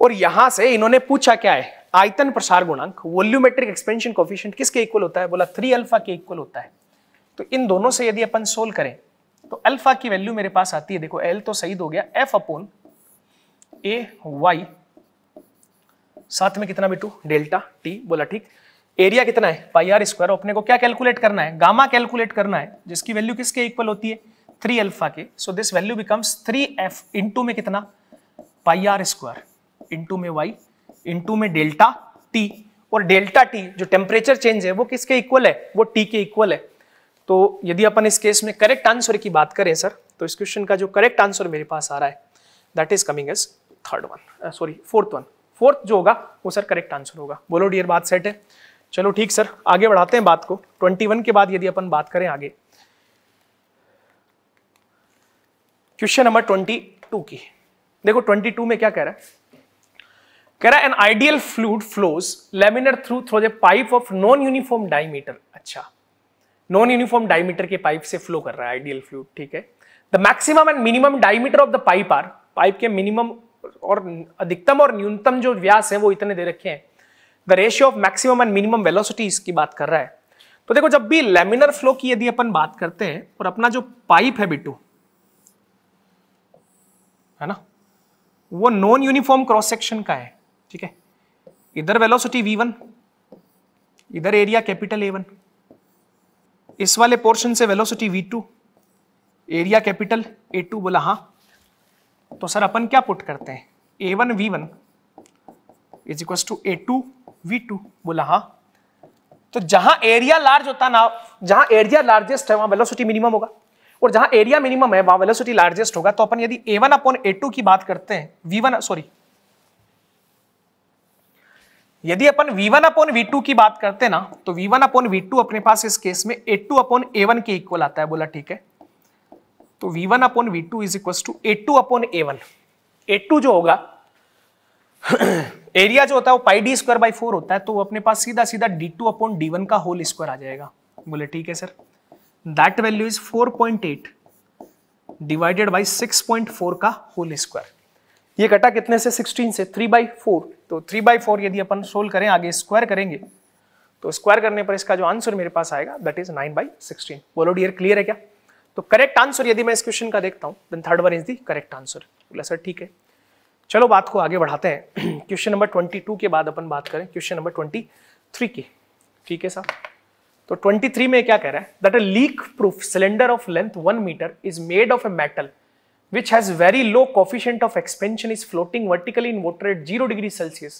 और यहां से इन्होंने पूछा क्या है, आयतन प्रसार गुणांक वॉल्यूमेट्रिक एक्सपेंशन कोफिशिएंट किसके इक्वल होता है, बोला थ्री अल्फा के इक्वल होता है। तो इन दोनों से यदि अपन सोल्व करें तो अल्फा की वैल्यू मेरे पास आती है, देखो एल तो सही हो गया, एफ अपॉन ए वाई, साथ में कितना बेटू डेल्टा टी, बोला ठीक। एरिया कितना है पाई आर स्क्वायर, अपने को क्या कैलकुलेट करना है, गामा कैलकुलेट करना है, जिसकी वैल्यू किसके इक्वल होती है, थ्री अल्फा के। So this value becomes three F into में कितना पाई आर स्क्वायर इंटू में वाई इंटू में डेल्टा टी, और डेल्टा टी जो टेम्परेचर चेंज है वो किसके इक्वल है, वो टी के इक्वल है। तो यदि अपन इस केस में करेक्ट आंसर की बात करें सर, तो इस क्वेश्चन का जो करेक्ट आंसर मेरे पास आ रहा है that is coming as third one, sorry fourth one, fourth जो होगा वो सर करेक्ट आंसर होगा। बोलो डियर, बात सेट है? चलो ठीक सर, आगे बढ़ाते हैं बात को। इक्कीस के बाद यदि अपन बात करें आगे क्वेश्चन नंबर बाईस की, देखो बाईस में क्या कह रहा है, कह रहा है an ideal fluid flows laminar through through the pipe of non uniform diameter. अच्छा, नॉन यूनिफॉर्म डायमीटर के पाइप से फ्लो कर रहा है आइडियल फ्लूइड, ठीक है। The maximum and minimum diameter of the pipe are, pipe के मिनिमम और अधिकतम और न्यूनतम जो व्यास है वो इतने दे रखे हैं। The ratio of maximum and minimum velocities की बात कर रहा है। तो देखो जब भी लैमिनर फ्लो की यदि अपन बात करते हैं और अपना जो पाइप है बिटू है ना, वो नॉन यूनिफॉर्म क्रॉस सेक्शन का है, ठीक है। इधर वेलोसिटी v वन, इधर एरिया कैपिटल A वन, इस वाले पोर्शन से velocity v two, area capital A two, बोला हाँ। तो सर अपन क्या पुट करते हैं, A one v one is equal to A two v two, बोला हाँ। तो जहां एरिया लार्ज होता ना, जहां एरिया लार्जेस्ट है वहां वेलोसिटी मिनिमम होगा, और जहां एरिया मिनिमम है वहां वेलोसिटी लार्जेस्ट होगा। तो अपन यदि A one upon A two की बात करते हैं, v वन सॉरी यदि अपन v one upon v two की बात करते हैं ना, तो v one upon v two अपने पास इस केस में A two upon A one के इक्वल आता है, बोला ठीक है। तो v one upon v two is equal to A two upon A one. A two जो होगा एरिया जो होता है वो pi D square by four होता है, तो वो अपने पास सीधा सीधा D two upon D one का होल स्क्वायर आ जाएगा, बोले ठीक है sir. That value is four point eight divided by six point four का होल स्क्वायर। ये कटा कितने से, सिक्सटीन से, थ्री बाई फोर। तो थ्री बाई फोर यदि अपन सोल्व करें, आगे स्क्वायर करेंगे तो स्क्वायर करने पर इसका जो आंसर मेरे पास आएगा that is nine by sixteen. बोलो डियर, क्लियर है क्या? तो करेक्ट आंसर यदि मैं इस क्वेश्चन का देखता हूँ then third one is the correct answer, बोला सर ठीक है। चलो बात को आगे बढ़ाते हैं। क्वेश्चन नंबर बाईस के बाद अपन बात करें क्वेश्चन नंबर तेईस की, ठीक है साहब। तो तेईस में क्या कह रहा है, that a leak proof cylinder of length one metre is made of a metal which has very low coefficient of expansion is floating vertically in water at zero degree Celsius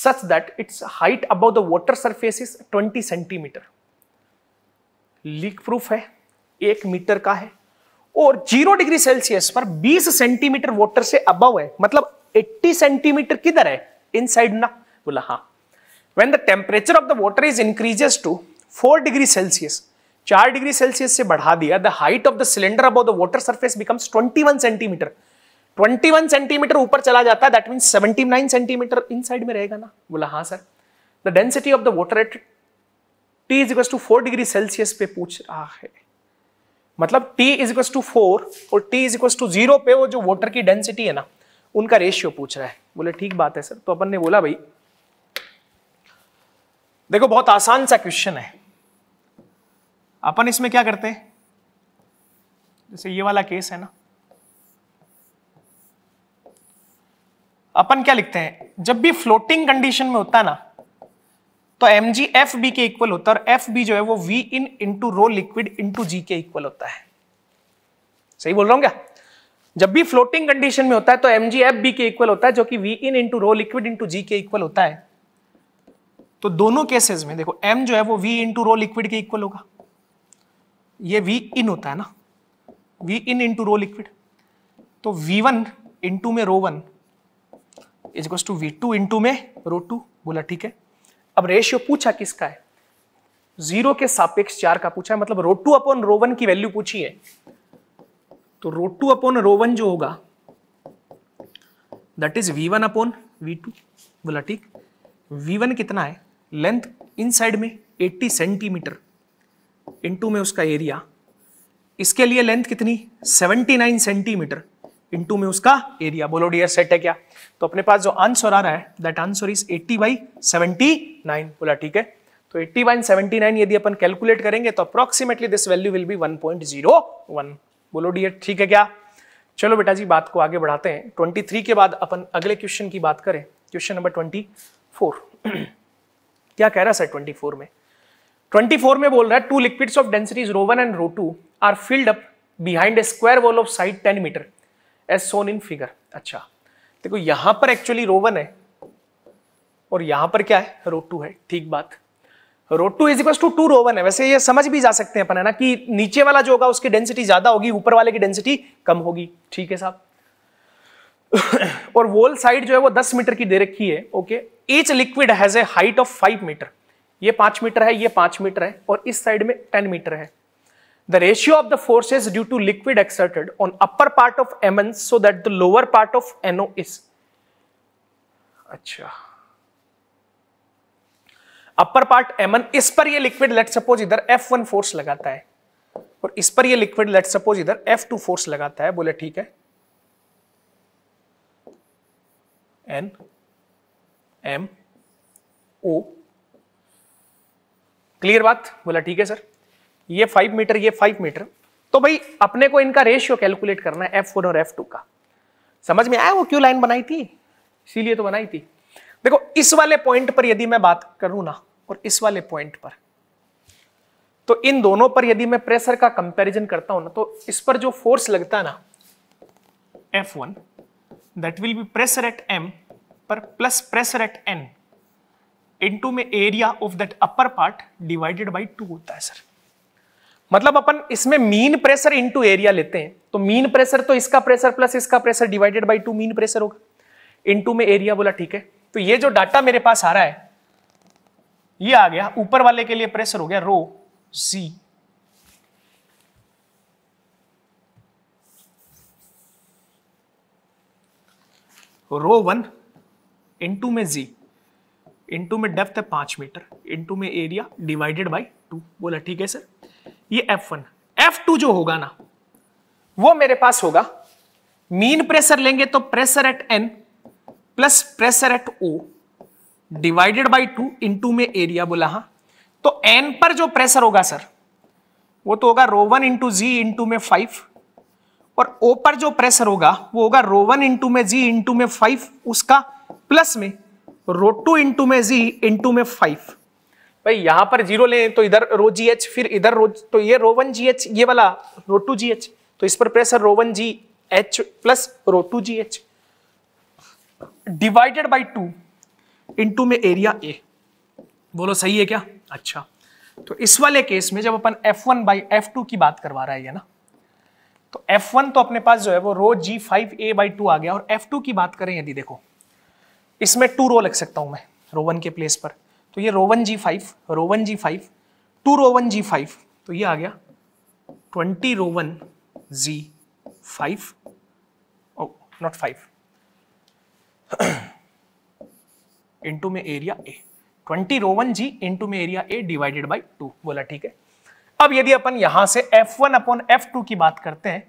such that its height above the water surface is twenty centimeter. Leak proof है, एक metre का है और zero degree Celsius पर बीस centimetre water से above है, मतलब अस्सी सेंटीमीटर किधर है, इनसाइड ना, बोला हाँ. When the temperature of the water is increases to four degree Celsius, चार डिग्री सेल्सियस से बढ़ा दिया, the height of the cylinder above the water surface becomes इक्कीस सेंटीमीटर. इक्कीस सेंटीमीटर ऊपर चला जाता है, दैट मींस उन्यासी सेंटीमीटर इनसाइड में रहेगा ना. बोला हाँ sir. The density of the water at T is equals to four degree Celsius पे पूछ रहा है, मतलब T is equals to four और T is equals to zero पे वो जो वाटर की डेंसिटी है ना उनका रेशियो पूछ रहा है. बोले ठीक बात है सर. तो अपन ने बोला भाई देखो बहुत आसान सा क्वेश्चन है, अपन इसमें क्या करते हैं, जैसे ये वाला केस है ना, अपन क्या लिखते हैं, जब भी फ्लोटिंग कंडीशन में होता ना तो mg fb के इक्वल होता है और fb जो है वो v in into rho liquid into g के इक्वल होता है. सही बोल रहा हूं क्या? जब भी फ्लोटिंग कंडीशन में होता है तो mg fb के इक्वल होता है जो कि v in into rho liquid into g के इक्वल होता है. तो दोनों केसेस में देखो m जो है वो v into rho liquid के इक्वल होगा, ये v in होता है ना, v in into rho liquid. तो v वन into में rho one is equals to v two into में rho टू. बोला ठीक है. अब रेशियो पूछा किसका है, जीरो के सापेक्ष चार का पूछा है, मतलब rho two upon rho one की वैल्यू पूछी है. तो rho two upon rho one जो होगा that is v one upon v two. बोला ठीक. v वन कितना है, लेंथ इनसाइड में अस्सी सेंटीमीटर इंटू में उसका एरिया, इसके लिए लेंथ कितनी उन्यासी सेंटीमीटर इंटू में उसका एरिया. बोलो डियर सेट है क्या? तो अपने पास जो आंसर आ रहा है दैट आंसर इज अस्सी बाई उन्यासी. बोला ठीक है. तो अस्सी बाई उन्यासी यदि अपन कैलकुलेट करेंगे तो approximately this value will be one point zero one. बोलो डियर ठीक है क्या? चलो बेटा जी बात को आगे बढ़ाते हैं. तेईस के बाद अपन अगले क्वेश्चन की बात करें, क्वेश्चन नंबर चौबीस. क्या कह रहा है सर चौबीस में? चौबीस में बोल रहा है two liquids of densities rho one and rho two are filled up behind a square wall of side ten metre as shown in figure. अच्छा देखो यहां पर एक्चुअली रो वन है और यहां पर क्या है, रो टू है. ठीक बात. Rho two is equal to two rho one है. वैसे ये समझ भी जा सकते हैं अपन है ना कि नीचे वाला जो होगा उसकी डेंसिटी ज्यादा होगी, ऊपर वाले की डेंसिटी कम होगी. ठीक है साहब. और वॉल साइड जो है वो दस मीटर की दे रखी है. Okay. Each liquid has a height of five metre. ये पांच मीटर है, ये पांच मीटर है और इस साइड में टेन मीटर है. The ratio of the forces due to liquid exerted on upper part of MN so that the lower part of NO is. अच्छा अपर पार्ट एमएन, इस पर ये लिक्विड लेट सपोज इधर F one force लगाता है और इस पर ये लिक्विड लेट सपोज इधर एफ टू फोर्स लगाता है. बोले ठीक है. N M O. क्लियर बात. बोला ठीक है सर. ये फाइव मीटर, ये फाइव मीटर, तो भाई अपने को इनका रेशियो कैलकुलेट करना है एफ वन और एफ टू का. समझ में आया वो क्यों लाइन बनाई थी? इसीलिए तो बनाई थी. देखो इस वाले पॉइंट पर यदि मैं बात करूं ना और इस वाले पॉइंट पर, तो इन दोनों पर यदि मैं प्रेशर का कंपैरिजन करता हूं ना तो इस पर जो फोर्स लगता है ना F one that will be pressure at M पर plus pressure at N into में area of that upper part divided by two होता है सर. मतलब अपन इसमें मीन प्रेशर इनटू एरिया लेते हैं तो मीन प्रेशर तो इसका प्रेशर प्लस इसका pressure divided by two mean pressure होगा इनटू में एरिया. बोला ठीक है. तो ये जो डाटा मेरे पास आ रहा है ये आ गया, ऊपर वाले के लिए प्रेशर हो गया रो सी, रो वन इनटू में जी इंटू में डेप्थ है पांच मीटर इंटू में एरिया डिवाइडेड बाय टू. बोला ठीक है सर. ये एफ वन एफ टू जो होगा ना वो मेरे पास होगा, मीन प्रेशर लेंगे तो pressure at N plus pressure at O divided by two into में एरिया. बोला हाँ. तो एन पर जो प्रेशर होगा सर वो तो होगा rho one into g into में फाइव और ओ पर जो प्रेशर होगा वो होगा रो वन इंटू में जी इंटू में फाइव उसका प्लस में रो टू इंटू में जी इंटू में फाइव. भाई यहाँ पर जीरो लें तो इधर रो जी एच, फिर इधर रो, तो ये रो वन जी एच, ये वाला रो टू जी एच, तो इस पर pressure rho one g h plus rho two ji h divided by two into में एरिया ए। बोलो सही है क्या? अच्छा, तो इस वाले केस में जब अपन F one by F two की बात करवा रहा है ना, तो एफ वन तो अपने पास जो है वो rho g five A by two आ गया, और एफ टू की बात करें यदि देखो इसमें टू रो लिख सकता हूं मैं रो वन के प्लेस पर, तो ये rho one g five, rho one g five, two rho one g five, तो ये आ गया twenty rho one g five, oh not five, into में area A, twenty rho one g into में area A divided by two. बोला ठीक है। अब यदि अपन यहां से F one upon F two की बात करते हैं,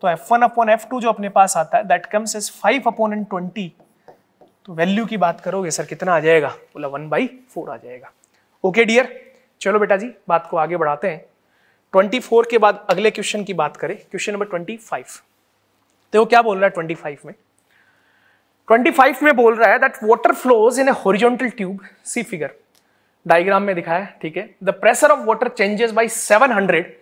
तो F one upon F two जो अपने पास आता है that comes as five upon and twenty, तो वैल्यू की बात करोगे सर कितना आ जाएगा? बोला वन बाई फोर आ जाएगा। ओके डियर, चलो बेटा जी बात को आगे बढ़ाते हैं। ट्वेंटी फोर के बाद अगले क्वेश्चन की बात करें, क्वेश्चन नंबर ट्वेंटी फाइव। देखो क्या बोल रहा है ट्वेंटी फाइव में, ट्वेंटी फाइव में बोल रहा है that water flows in a horizontal tube, see figure, diagram में दिखाया है, ठीक है। The pressure of water changes by seven hundred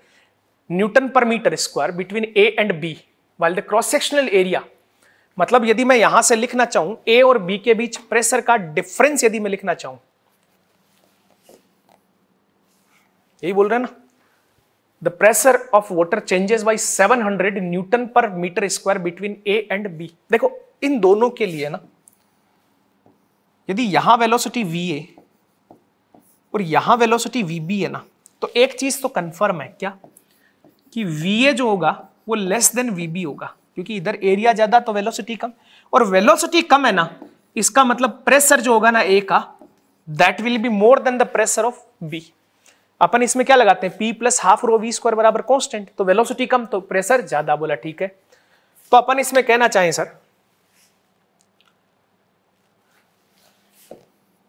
newton पर metre square between A and B while the cross sectional area, मतलब यदि मैं यहां से लिखना चाहूं ए और बी के बीच प्रेशर का डिफरेंस यदि मैं लिखना चाहूं, यही बोल रहे हैं ना, the pressure of water changes by seven hundred newton पर metre square between A and B. देखो इन दोनों के लिए ना, यदि यहां वेलोसिटी va और यहां वेलोसिटी vb है ना, तो एक चीज तो कंफर्म है क्या कि va जो होगा वो लेस देन vb होगा, क्योंकि इधर एरिया ज्यादा तो वेलोसिटी कम, और वेलोसिटी कम है ना, इसका मतलब प्रेशर जो होगा ना a का that will be more than the pressure of b। अपन इसमें क्या लगाते हैं, p plus half rho v square बराबर कॉन्स्टेंट, तो वेलोसिटी कम तो प्रेशर ज्यादा। बोला ठीक है। तो अपन इसमें कहना चाहें सर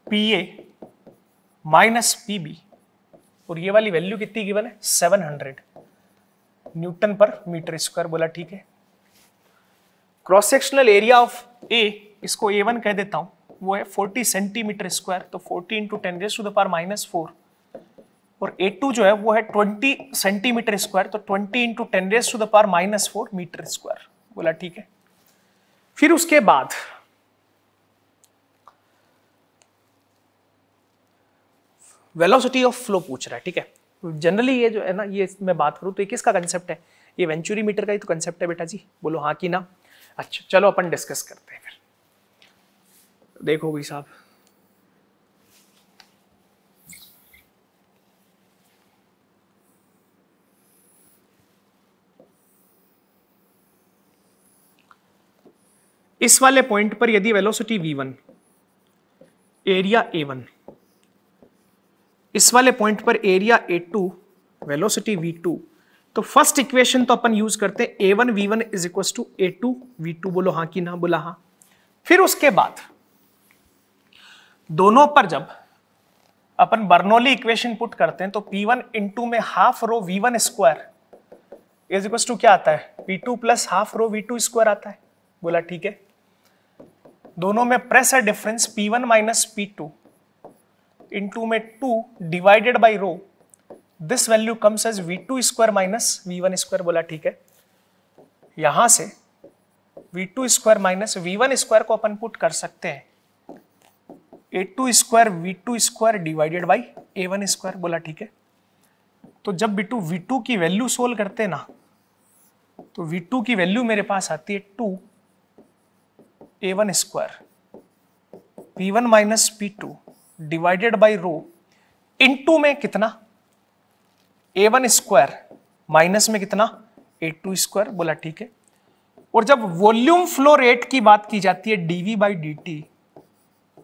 पीए माइनस पीबी, और ये वाली वैल्यू कितनी गिवन है, सेवन हंड्रेड न्यूटन पर मीटर स्क्वायर। बोला ठीक है। Cross sectional area of A, इसको ए वन कह देता हूं, वो है फोर्टी सेंटीमीटर स्क्वायर, तो forty into ten raise to the power minus four, और ए टू जो है वो है ट्वेंटी सेंटीमीटर स्क्वायर, तो twenty into ten raise to the power minus four metre square. बोला ठीक है। फिर उसके बाद वेलोसिटी ऑफ फ्लो पूछ रहा है, ठीक है। जनरली ये जो है ना, ये मैं बात करूँ तो ये किसका कंसेप्ट है, ये वेंचुरी मीटर का ही तो कंसेप्ट है बेटा जी। बोलो हाँ कि ना। अच्छा चलो अपन डिस्कस करते हैं फिर। देखो भाई साहब, इस वाले पॉइंट पर यदि velocity we one, area A one, इस वाले पॉइंट पर area A two, velocity v two, तो फर्स्ट इक्वेशन तो अपन यूज करते हैं A one we one is equal to A two v two. बोलो हाँ कि ना। बोला हाँ। फिर उसके बाद दोनों पर जब अपन बर्नौली इक्वेशन पुट करते हैं, तो पी वन इंटू में half rho v one square is equal to क्या आता है, P two plus half rho v two square आता है। बोला ठीक है। दोनों में pressure difference P one minus P two into में two divided by rho, this value comes as v two square minus v one square. बोला ठीक है। यहां से v two square minus v one square को अपन पुट कर सकते हैं A two square v two square divided by A one square. बोला ठीक है। तो जब बी टू वी टू की वैल्यू सोल्व करते ना, तो वी टू की वैल्यू मेरे पास आती है two A one square P one minus P two divided by rho into में कितना ए वन स्क्वायर माइनस में कितना ए टू स्क्वायर। बोला ठीक है। और जब वॉल्यूम फ्लो रेट की बात की जाती है डीवी बाई डीटी,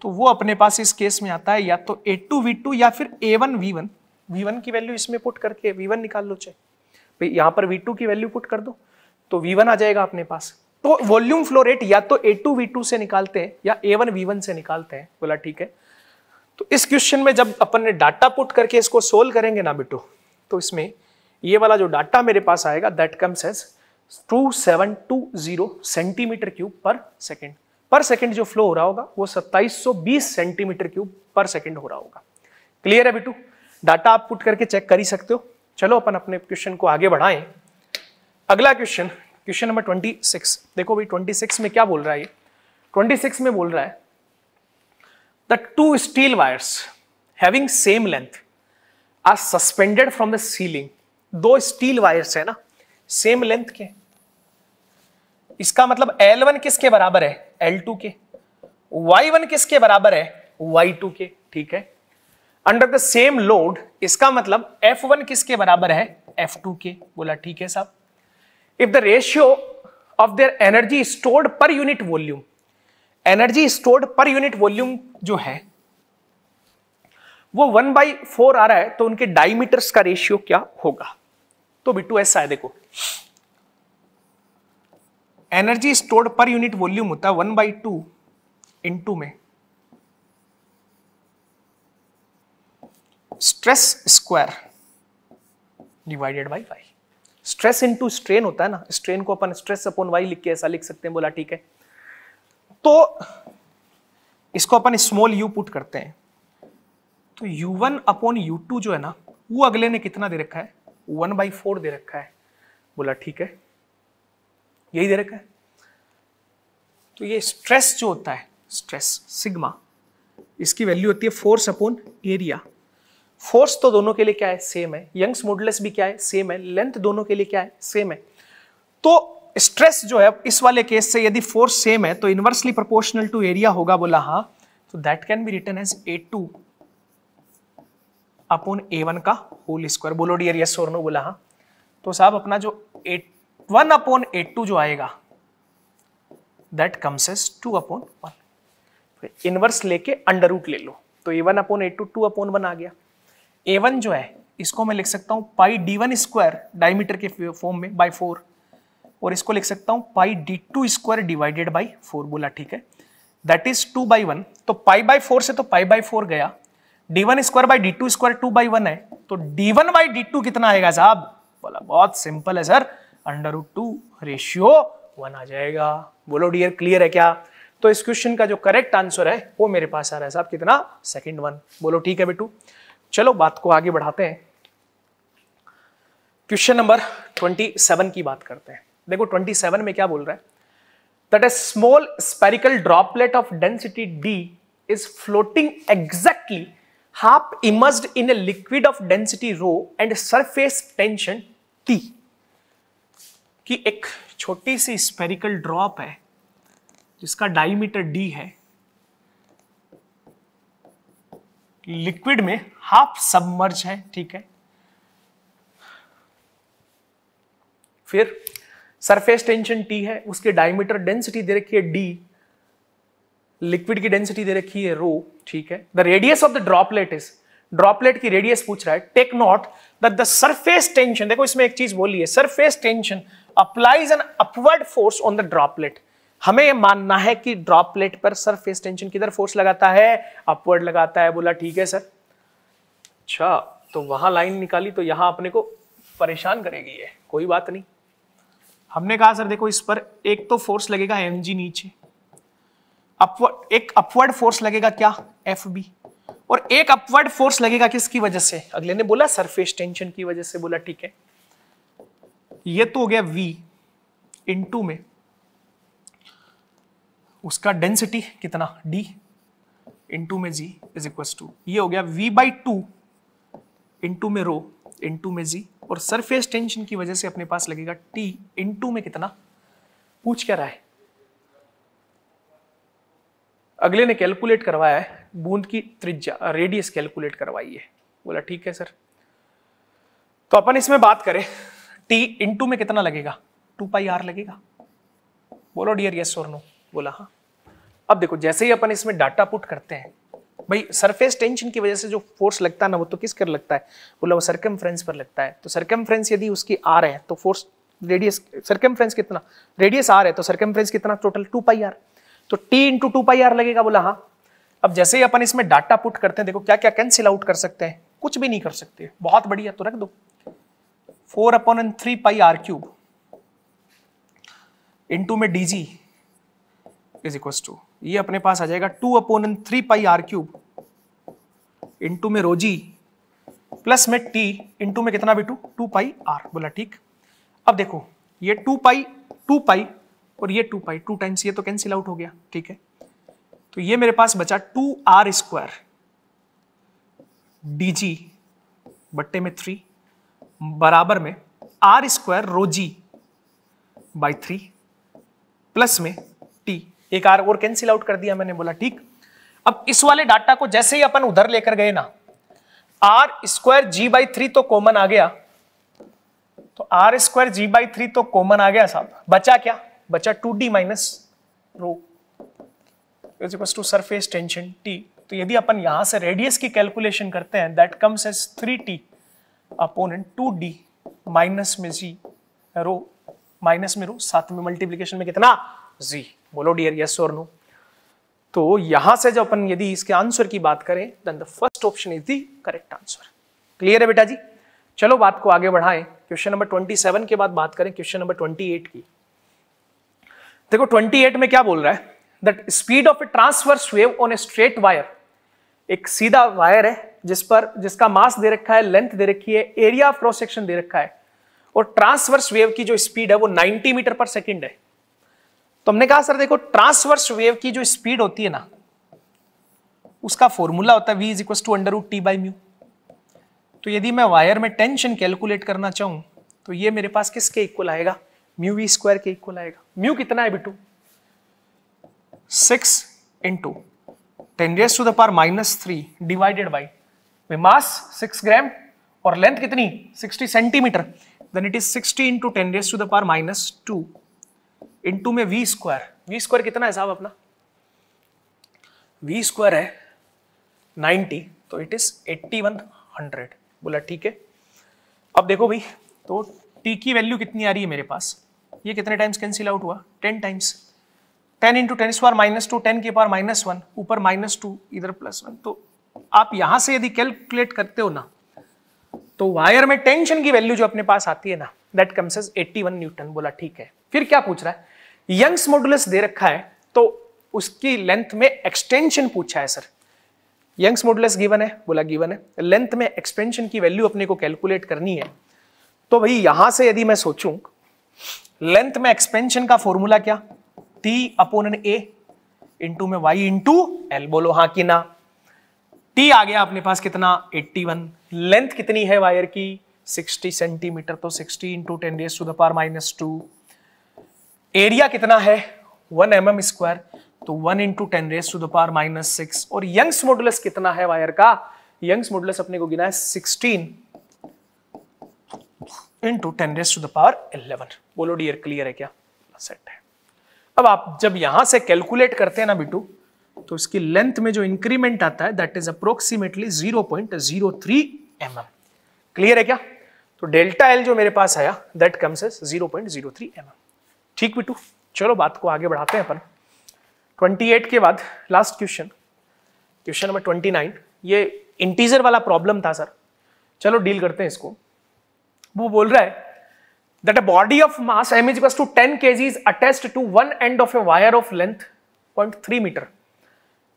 तो वो अपने पास इस केस में आता है या तो ए टू वी टू या फिर A one we one. We one की वैल्यू इसमें पुट करके वी वन निकाल लो, चाहे यहां पर वी टू की वैल्यू पुट कर दो तो वी वन आ जाएगा अपने पास। तो वॉल्यूम फ्लो रेट या तो ए टू वी टू से निकालते हैं या ए वन वी वन से निकालते हैं। बोला ठीक है। तो इस क्वेश्चन में जब अपन ने डाटा पुट करके इसको सोल्व करेंगे ना बेटो, तो इसमें ये वाला जो डाटा मेरे पास आएगा that comes as two thousand seven hundred twenty centimetre cube per second. Per second जो फ्लो हो रहा होगा वो सत्ताईस सौ बीस सेंटीमीटर क्यूब पर सेकंड हो रहा होगा। क्लियर है बेटू, डाटा आप पुट करके चेक कर ही सकते हो। चलो अपन अपने क्वेश्चन को आगे बढ़ाएं। अगला क्वेश्चन, क्वेश्चन नंबर छब्बीस। देखो भाई छब्बीस में क्या बोल रहा है ये, छब्बीस में बोल रहा है the two steel wires having same length are suspended from the ceiling. दो स्टील वायर्स है ना सेम लेंथ के, इसका मतलब L वन किसके बराबर है, L टू के, Y वन किसके बराबर है, Y टू के, ठीक है। अंडर द सेम लोड, इसका मतलब F वन किसके बराबर है, F टू के, बोला ठीक है साहब। If the ratio of their energy stored per unit volume, energy stored per unit volume जो है वो वन बाई फोर आ रहा है, तो उनके डायमीटर्स का रेशियो क्या होगा। तो बिट्टू ऐसा है, देखो energy stored per unit volume होता है वन बाई टू इंटू में stress square divided by Y. Stress into strain होता है ना, स्ट्रेन को अपन स्ट्रेस अपॉन वाई लिख के ऐसा लिख सकते हैं, बोला ठीक है। तो इसको अपन स्मॉल यू पुट करते हैं, तो U one upon U two जो है ना वो अगले ने कितना दे रखा है, वन बाई फोर दे रखा है, बोला ठीक है, यही दे रखा है। तो ये स्ट्रेस जो होता है, स्ट्रेस सिग्मा, इसकी वैल्यू होती है फोर्स अपॉन एरिया। फोर्स तो दोनों के लिए क्या है, सेम है, यंग्स मॉडुलस भी क्या है, सेम है, लेंथ दोनों के लिए क्या है, सेम है। तो स्ट्रेस जो है इस वाले केस से यदि फोर्स सेम है तो इनवर्सली प्रोपोर्शनल टू एरिया होगा, बोला हाँ। तो that can be written as A two upon A one का होल स्क्वायर, बोलो डियर यस और नो, बोला हाँ। तो साहब अपना जो A one upon A two जो आएगा that comes as two upon one, फिर इनवर्स लेके अंडर रूट ले लो, तो A one upon A two two upon one आ गया। ए वन जो है इसको मैं लिख सकता हूँ pi d one square diameter के फॉर्म में बाई फोर, और इसको लिख सकता हूँ pi d two square divided by four, बोला ठीक है, that is two by one. तो पाई बाई फोर से तो पाई बाई फोर गया, d one square by d two square two by one है, तो d one by d two कितना आएगा साहब, बोला बहुत सिंपल है sir, under root two ratio one आ जाएगा, बोलो डियर क्लियर है क्या। तो इस क्वेश्चन का जो करेक्ट आंसर है वो मेरे पास आ रहा है साहब कितना, सेकंड वन, बोलो ठीक है बेटू। चलो बात को आगे बढ़ाते हैं, क्वेश्चन नंबर सत्ताईस की बात करते हैं। देखो सत्ताईस में क्या बोल रहा है, that a small spherical droplet of density D is floating exactly half immersed in a liquid of density rho and surface tension T. कि एक छोटी सी स्पेरिकल ड्रॉप है जिसका डायमीटर डी है, लिक्विड में हाफ सबमर्ज है, ठीक है, फिर सरफेस टेंशन टी है, उसके डायमीटर डेंसिटी दे रखी है डी, लिक्विड की डेंसिटी दे रखी है रो, ठीक है। The radius of the droplet is, droplet की रेडियस पूछ रहा है। Take note that the surface tension, देखो इसमें एक चीज बोली है, surface tension applies an upward force on the droplet. हमें ये मानना है कि ड्रॉपलेट पर सरफेस टेंशन किधर फोर्स लगाता है, अपवर्ड लगाता है, बोला ठीक है सर। अच्छा तो वहां लाइन निकाली, तो यहां अपने को परेशान करेगी ये, कोई बात नहीं। हमने कहा सर देखो इस पर एक तो फोर्स लगेगा एम जी नीचे, अपवर्ड एक अपवर्ड फोर्स लगेगा क्या एफ बी, और एक अपवर्ड फोर्स लगेगा किसकी वजह से, अगले ने बोला सरफेस टेंशन की वजह से, बोला ठीक है। ये तो हो गया v इंटू में उसका डेंसिटी कितना d इंटू में g इज इक्वल टू, ये हो गया v बाई टू इंटू में रो इंटू में g, और सरफेस टेंशन की वजह से अपने पास लगेगा t इंटू में कितना, पूछ क्या रहा है, अगले ने कैलकुलेट करवाया है बूंद की त्रिज्या, रेडियस कैलकुलेट करवाई है, बोला ठीक है सर। तो अपन इसमें बात करें टी इंटू में कितना लगेगा, टू पाई आर लगेगा, बोलो डियर यस और नो, बोला हाँ। अब देखो जैसे ही अपन इसमें डाटा पुट करते हैं भाई, सरफेस टेंशन की वजह से जो फोर्स लगता है ना वो तो किस कर लगता है, बोला वो सर्कमफ्रेंस पर लगता है। तो सर्कमफ्रेंस यदि उसकी आर है तो फोर्स रेडियस, सर्कमफ्रेंस कितना, रेडियस आर है तो सर्कमफ्रेंस कितना टोटल, टू पाई आर, तो T into two pi R लगेगा, बोला हाँ। अब जैसे ही अपन इसमें डाटा पुट करते हैं देखो क्या क्या कैंसिल आउट कर सकते हैं, कुछ भी नहीं कर सकते, बहुत बढ़िया। तो रख दो four upon three pi are cube into में डीजी इज इक्वल टू, ये अपने पास आ जाएगा two upon three pi are cube into में रोजी प्लस में टी इंटू में कितना बेटू टू पाई आर, बोला ठीक। अब देखो ये टू पाई टू पाई और ये टू पाई टू टाइम्स ये तो कैंसिल आउट हो गया, ठीक है। तो ये मेरे पास बचा two R square D G बट्टे में थ्री बराबर में R square rho g by three plus में टी, एक आर और कैंसिल आउट कर दिया मैंने, बोला ठीक। अब इस वाले डाटा को जैसे ही अपन उधर लेकर गए ना, R square G by three तो कॉमन आ गया, तो R square G by three तो कॉमन आ गया साहब, बचा क्या, बचा two D minus rho is equal to surface tension T. तो यदि अपन यहां से रेडियस की कैलकुलेशन करते हैं that comes as three T opponent two D minus में जी रो, माइनस में रो साथ में मल्टीप्लीकेशन में कितना जी, बोलो डियर यस और नो। तो यहां से जब अपन यदि इसके आंसर की बात करें then the first option is the correct answer. Clear है बेटा जी। चलो बात को आगे बढ़ाएं, क्वेश्चन नंबर सत्ताईस के बाद बात करें क्वेश्चन नंबर अट्ठाईस की। देखो अट्ठाईस में क्या बोल रहा है, that speed of a transverse wave on a straight wire, एक सीधा वायर है जिस पर जिसका मास दे रखा है, लेंथ दे रखी है, एरिया ऑफ क्रॉस सेक्शन दे रखा है और ट्रांसवर्स वेव की जो स्पीड है वो नब्बे मीटर पर सेकंड है। तो हमने कहा सर देखो ट्रांसवर्स वेव की जो स्पीड होती है ना उसका फॉर्मूला होता है v is equal to under root T by mu. तो यदि मैं वायर में टेंशन कैलकुलेट करना चाहूं तो ये मेरे पास किसके इक्वल आएगा, म्यू वी स्क्वायर के इक्वल आएगा। म्यू कितना है बेटू six into ten raise to the power minus three divided by mass six gram और लेंथ कितनी sixty centimetre, then it is sixty into ten raise to the power minus two into में V square. V square कितना है साहब अपना, V square है ninety तो it is eighty one hundred, बोला ठीक है। अब देखो भाई तो टी की वैल्यू कितनी आ रही है मेरे पास, ये कितने टाइम्स कैंसिल आउट हुआ ten times, ten into ten square minus two ten के पावर माइनस वन ऊपर माइनस टू इधर प्लस वन। तो आप यहां से यदि कैलकुलेट करते हो ना तो वायर में टेंशन की वैल्यू जो अपने पास आती है ना that comes as eighty one newton, बोला ठीक है। फिर क्या पूछ रहा है, यंग्स मॉडुलस दे रखा है तो उसकी लेंथ में एक्सटेंशन पूछा है सर, यंग्स मॉडुलस गिवन है, बोला गिवन है, लेंथ में एक्सपेंशन की वैल्यू अपने को कैलकुलेट करनी है। तो भाई यहां से यदि मैं सोचूं लेंथ में एक्सपेंशन का फॉर्मूला क्या, टी अपोन ए इंटू में वाई इंटू एल, बोलो हाँ कि ना। टी आ गया अपने पास कितना एट्टी वन, लेंथ कितनी है वायर की सिक्सटी सेंटीमीटर तो sixty into ten raise to the power minus two, area कितना है वन एम एम स्क्वायर तो one into ten raise to the power minus six और यंग्स मॉडुलस कितना है वायर का, यंग्स मॉडुलस अपने को गिना है sixteen into ten raise to the power eleven, बोलो डियर क्लियर है क्या, सेट है। अब आप जब यहां से कैलकुलेट करते हैं ना बिटू तो इसकी लेंथ में जो इंक्रीमेंट आता है that is approximately zero point zero three M M, clear है क्या। तो डेल्टा एल जो मेरे पास आया that comes as zero point zero three M M, ठीक बिटू। चलो बात को आगे बढ़ाते हैं अपन। अट्ठाईस के बाद लास्ट क्वेश्चन, क्वेश्चन नंबर उनतीस, ये इंटीजर वाला प्रॉब्लम था सर, चलो डील करते हैं इसको। वो बोल रहा है that a body of mass M is equals to ten KG is attached to one end of a wire of length point three metre,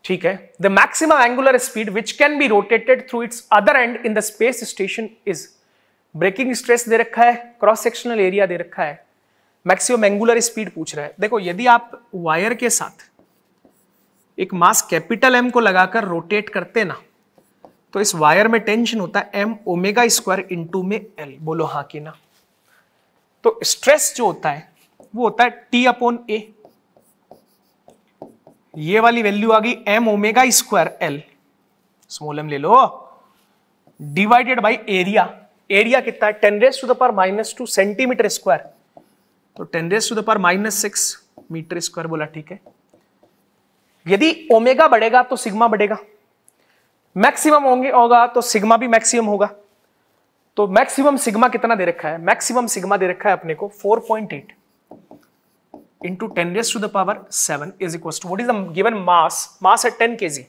ठीक है। The maximum angular speed which can be rotated through its other end in the space station is, breaking stress दे रखा है, cross sectional area दे रखा है, maximum angular speed पूछ रहा है। देखो यदि आप वायर के साथ एक मास कैपिटल एम को लगाकर रोटेट करते ना तो इस वायर में टेंशन होता है एम ओमेगा स्क्वायर इंटू में एल, बोलो हाँ कि ना। तो स्ट्रेस जो होता है वो होता है टी अपॉन ए, ये वाली वैल्यू आ गई m omega square L small m ले लो डिवाइडेड बाय एरिया, एरिया कितना है ten raise to the power minus two centimetre square तो ten raise to the power minus six metre square, बोला ठीक है। यदि ओमेगा बढ़ेगा तो सिग्मा बढ़ेगा, मैक्सिमम होंगे होगा तो सिग्मा भी मैक्सिमम होगा, तो मैक्सिमम सिग्मा कितना दे रखा है, मैक्सिमम सिग्मा दे रखा है अपने को four point eight into ten raised to the power seven is equals to what is the given mass, mass at ten kg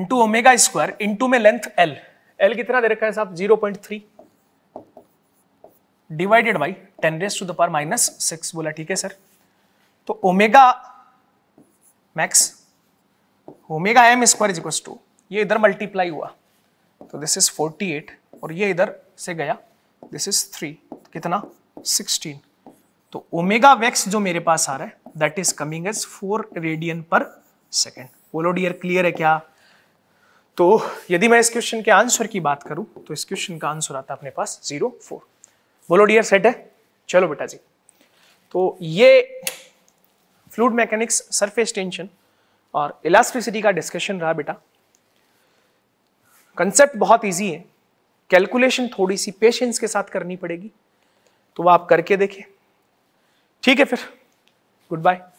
into omega square into में length l, l कितना दे रखा है साहब zero point three divided by ten raised to the power minus six, बोला ठीक है sir. तो omega max omega m square is equals to ये इधर मल्टीप्लाई हुआ तो दिस इज अड़तालीस और ये इधर से गया दिस इज थ्री, कितना सोलह. तो ओमेगा वेक्स जो मेरे पास आ रहा है that is coming as four radian per second. बोलो डियर क्लियर है क्या? तो यदि मैं इस क्वेश्चन के आंसर की बात करूं तो इस क्वेश्चन का आंसर आता है अपने पास जीरो फोर. बोलो डियर सेट है? चलो बेटा जी, तो ये फ्लूइड मैकेनिक्स, सरफेस टेंशन और इलास्टिसिटी का डिस्कशन रहा बेटा. कंसेप्ट बहुत इजी है, कैलकुलेशन थोड़ी सी पेशेंस के साथ करनी पड़ेगी, तो वह आप करके देखें. ठीक है, फिर गुड बाय.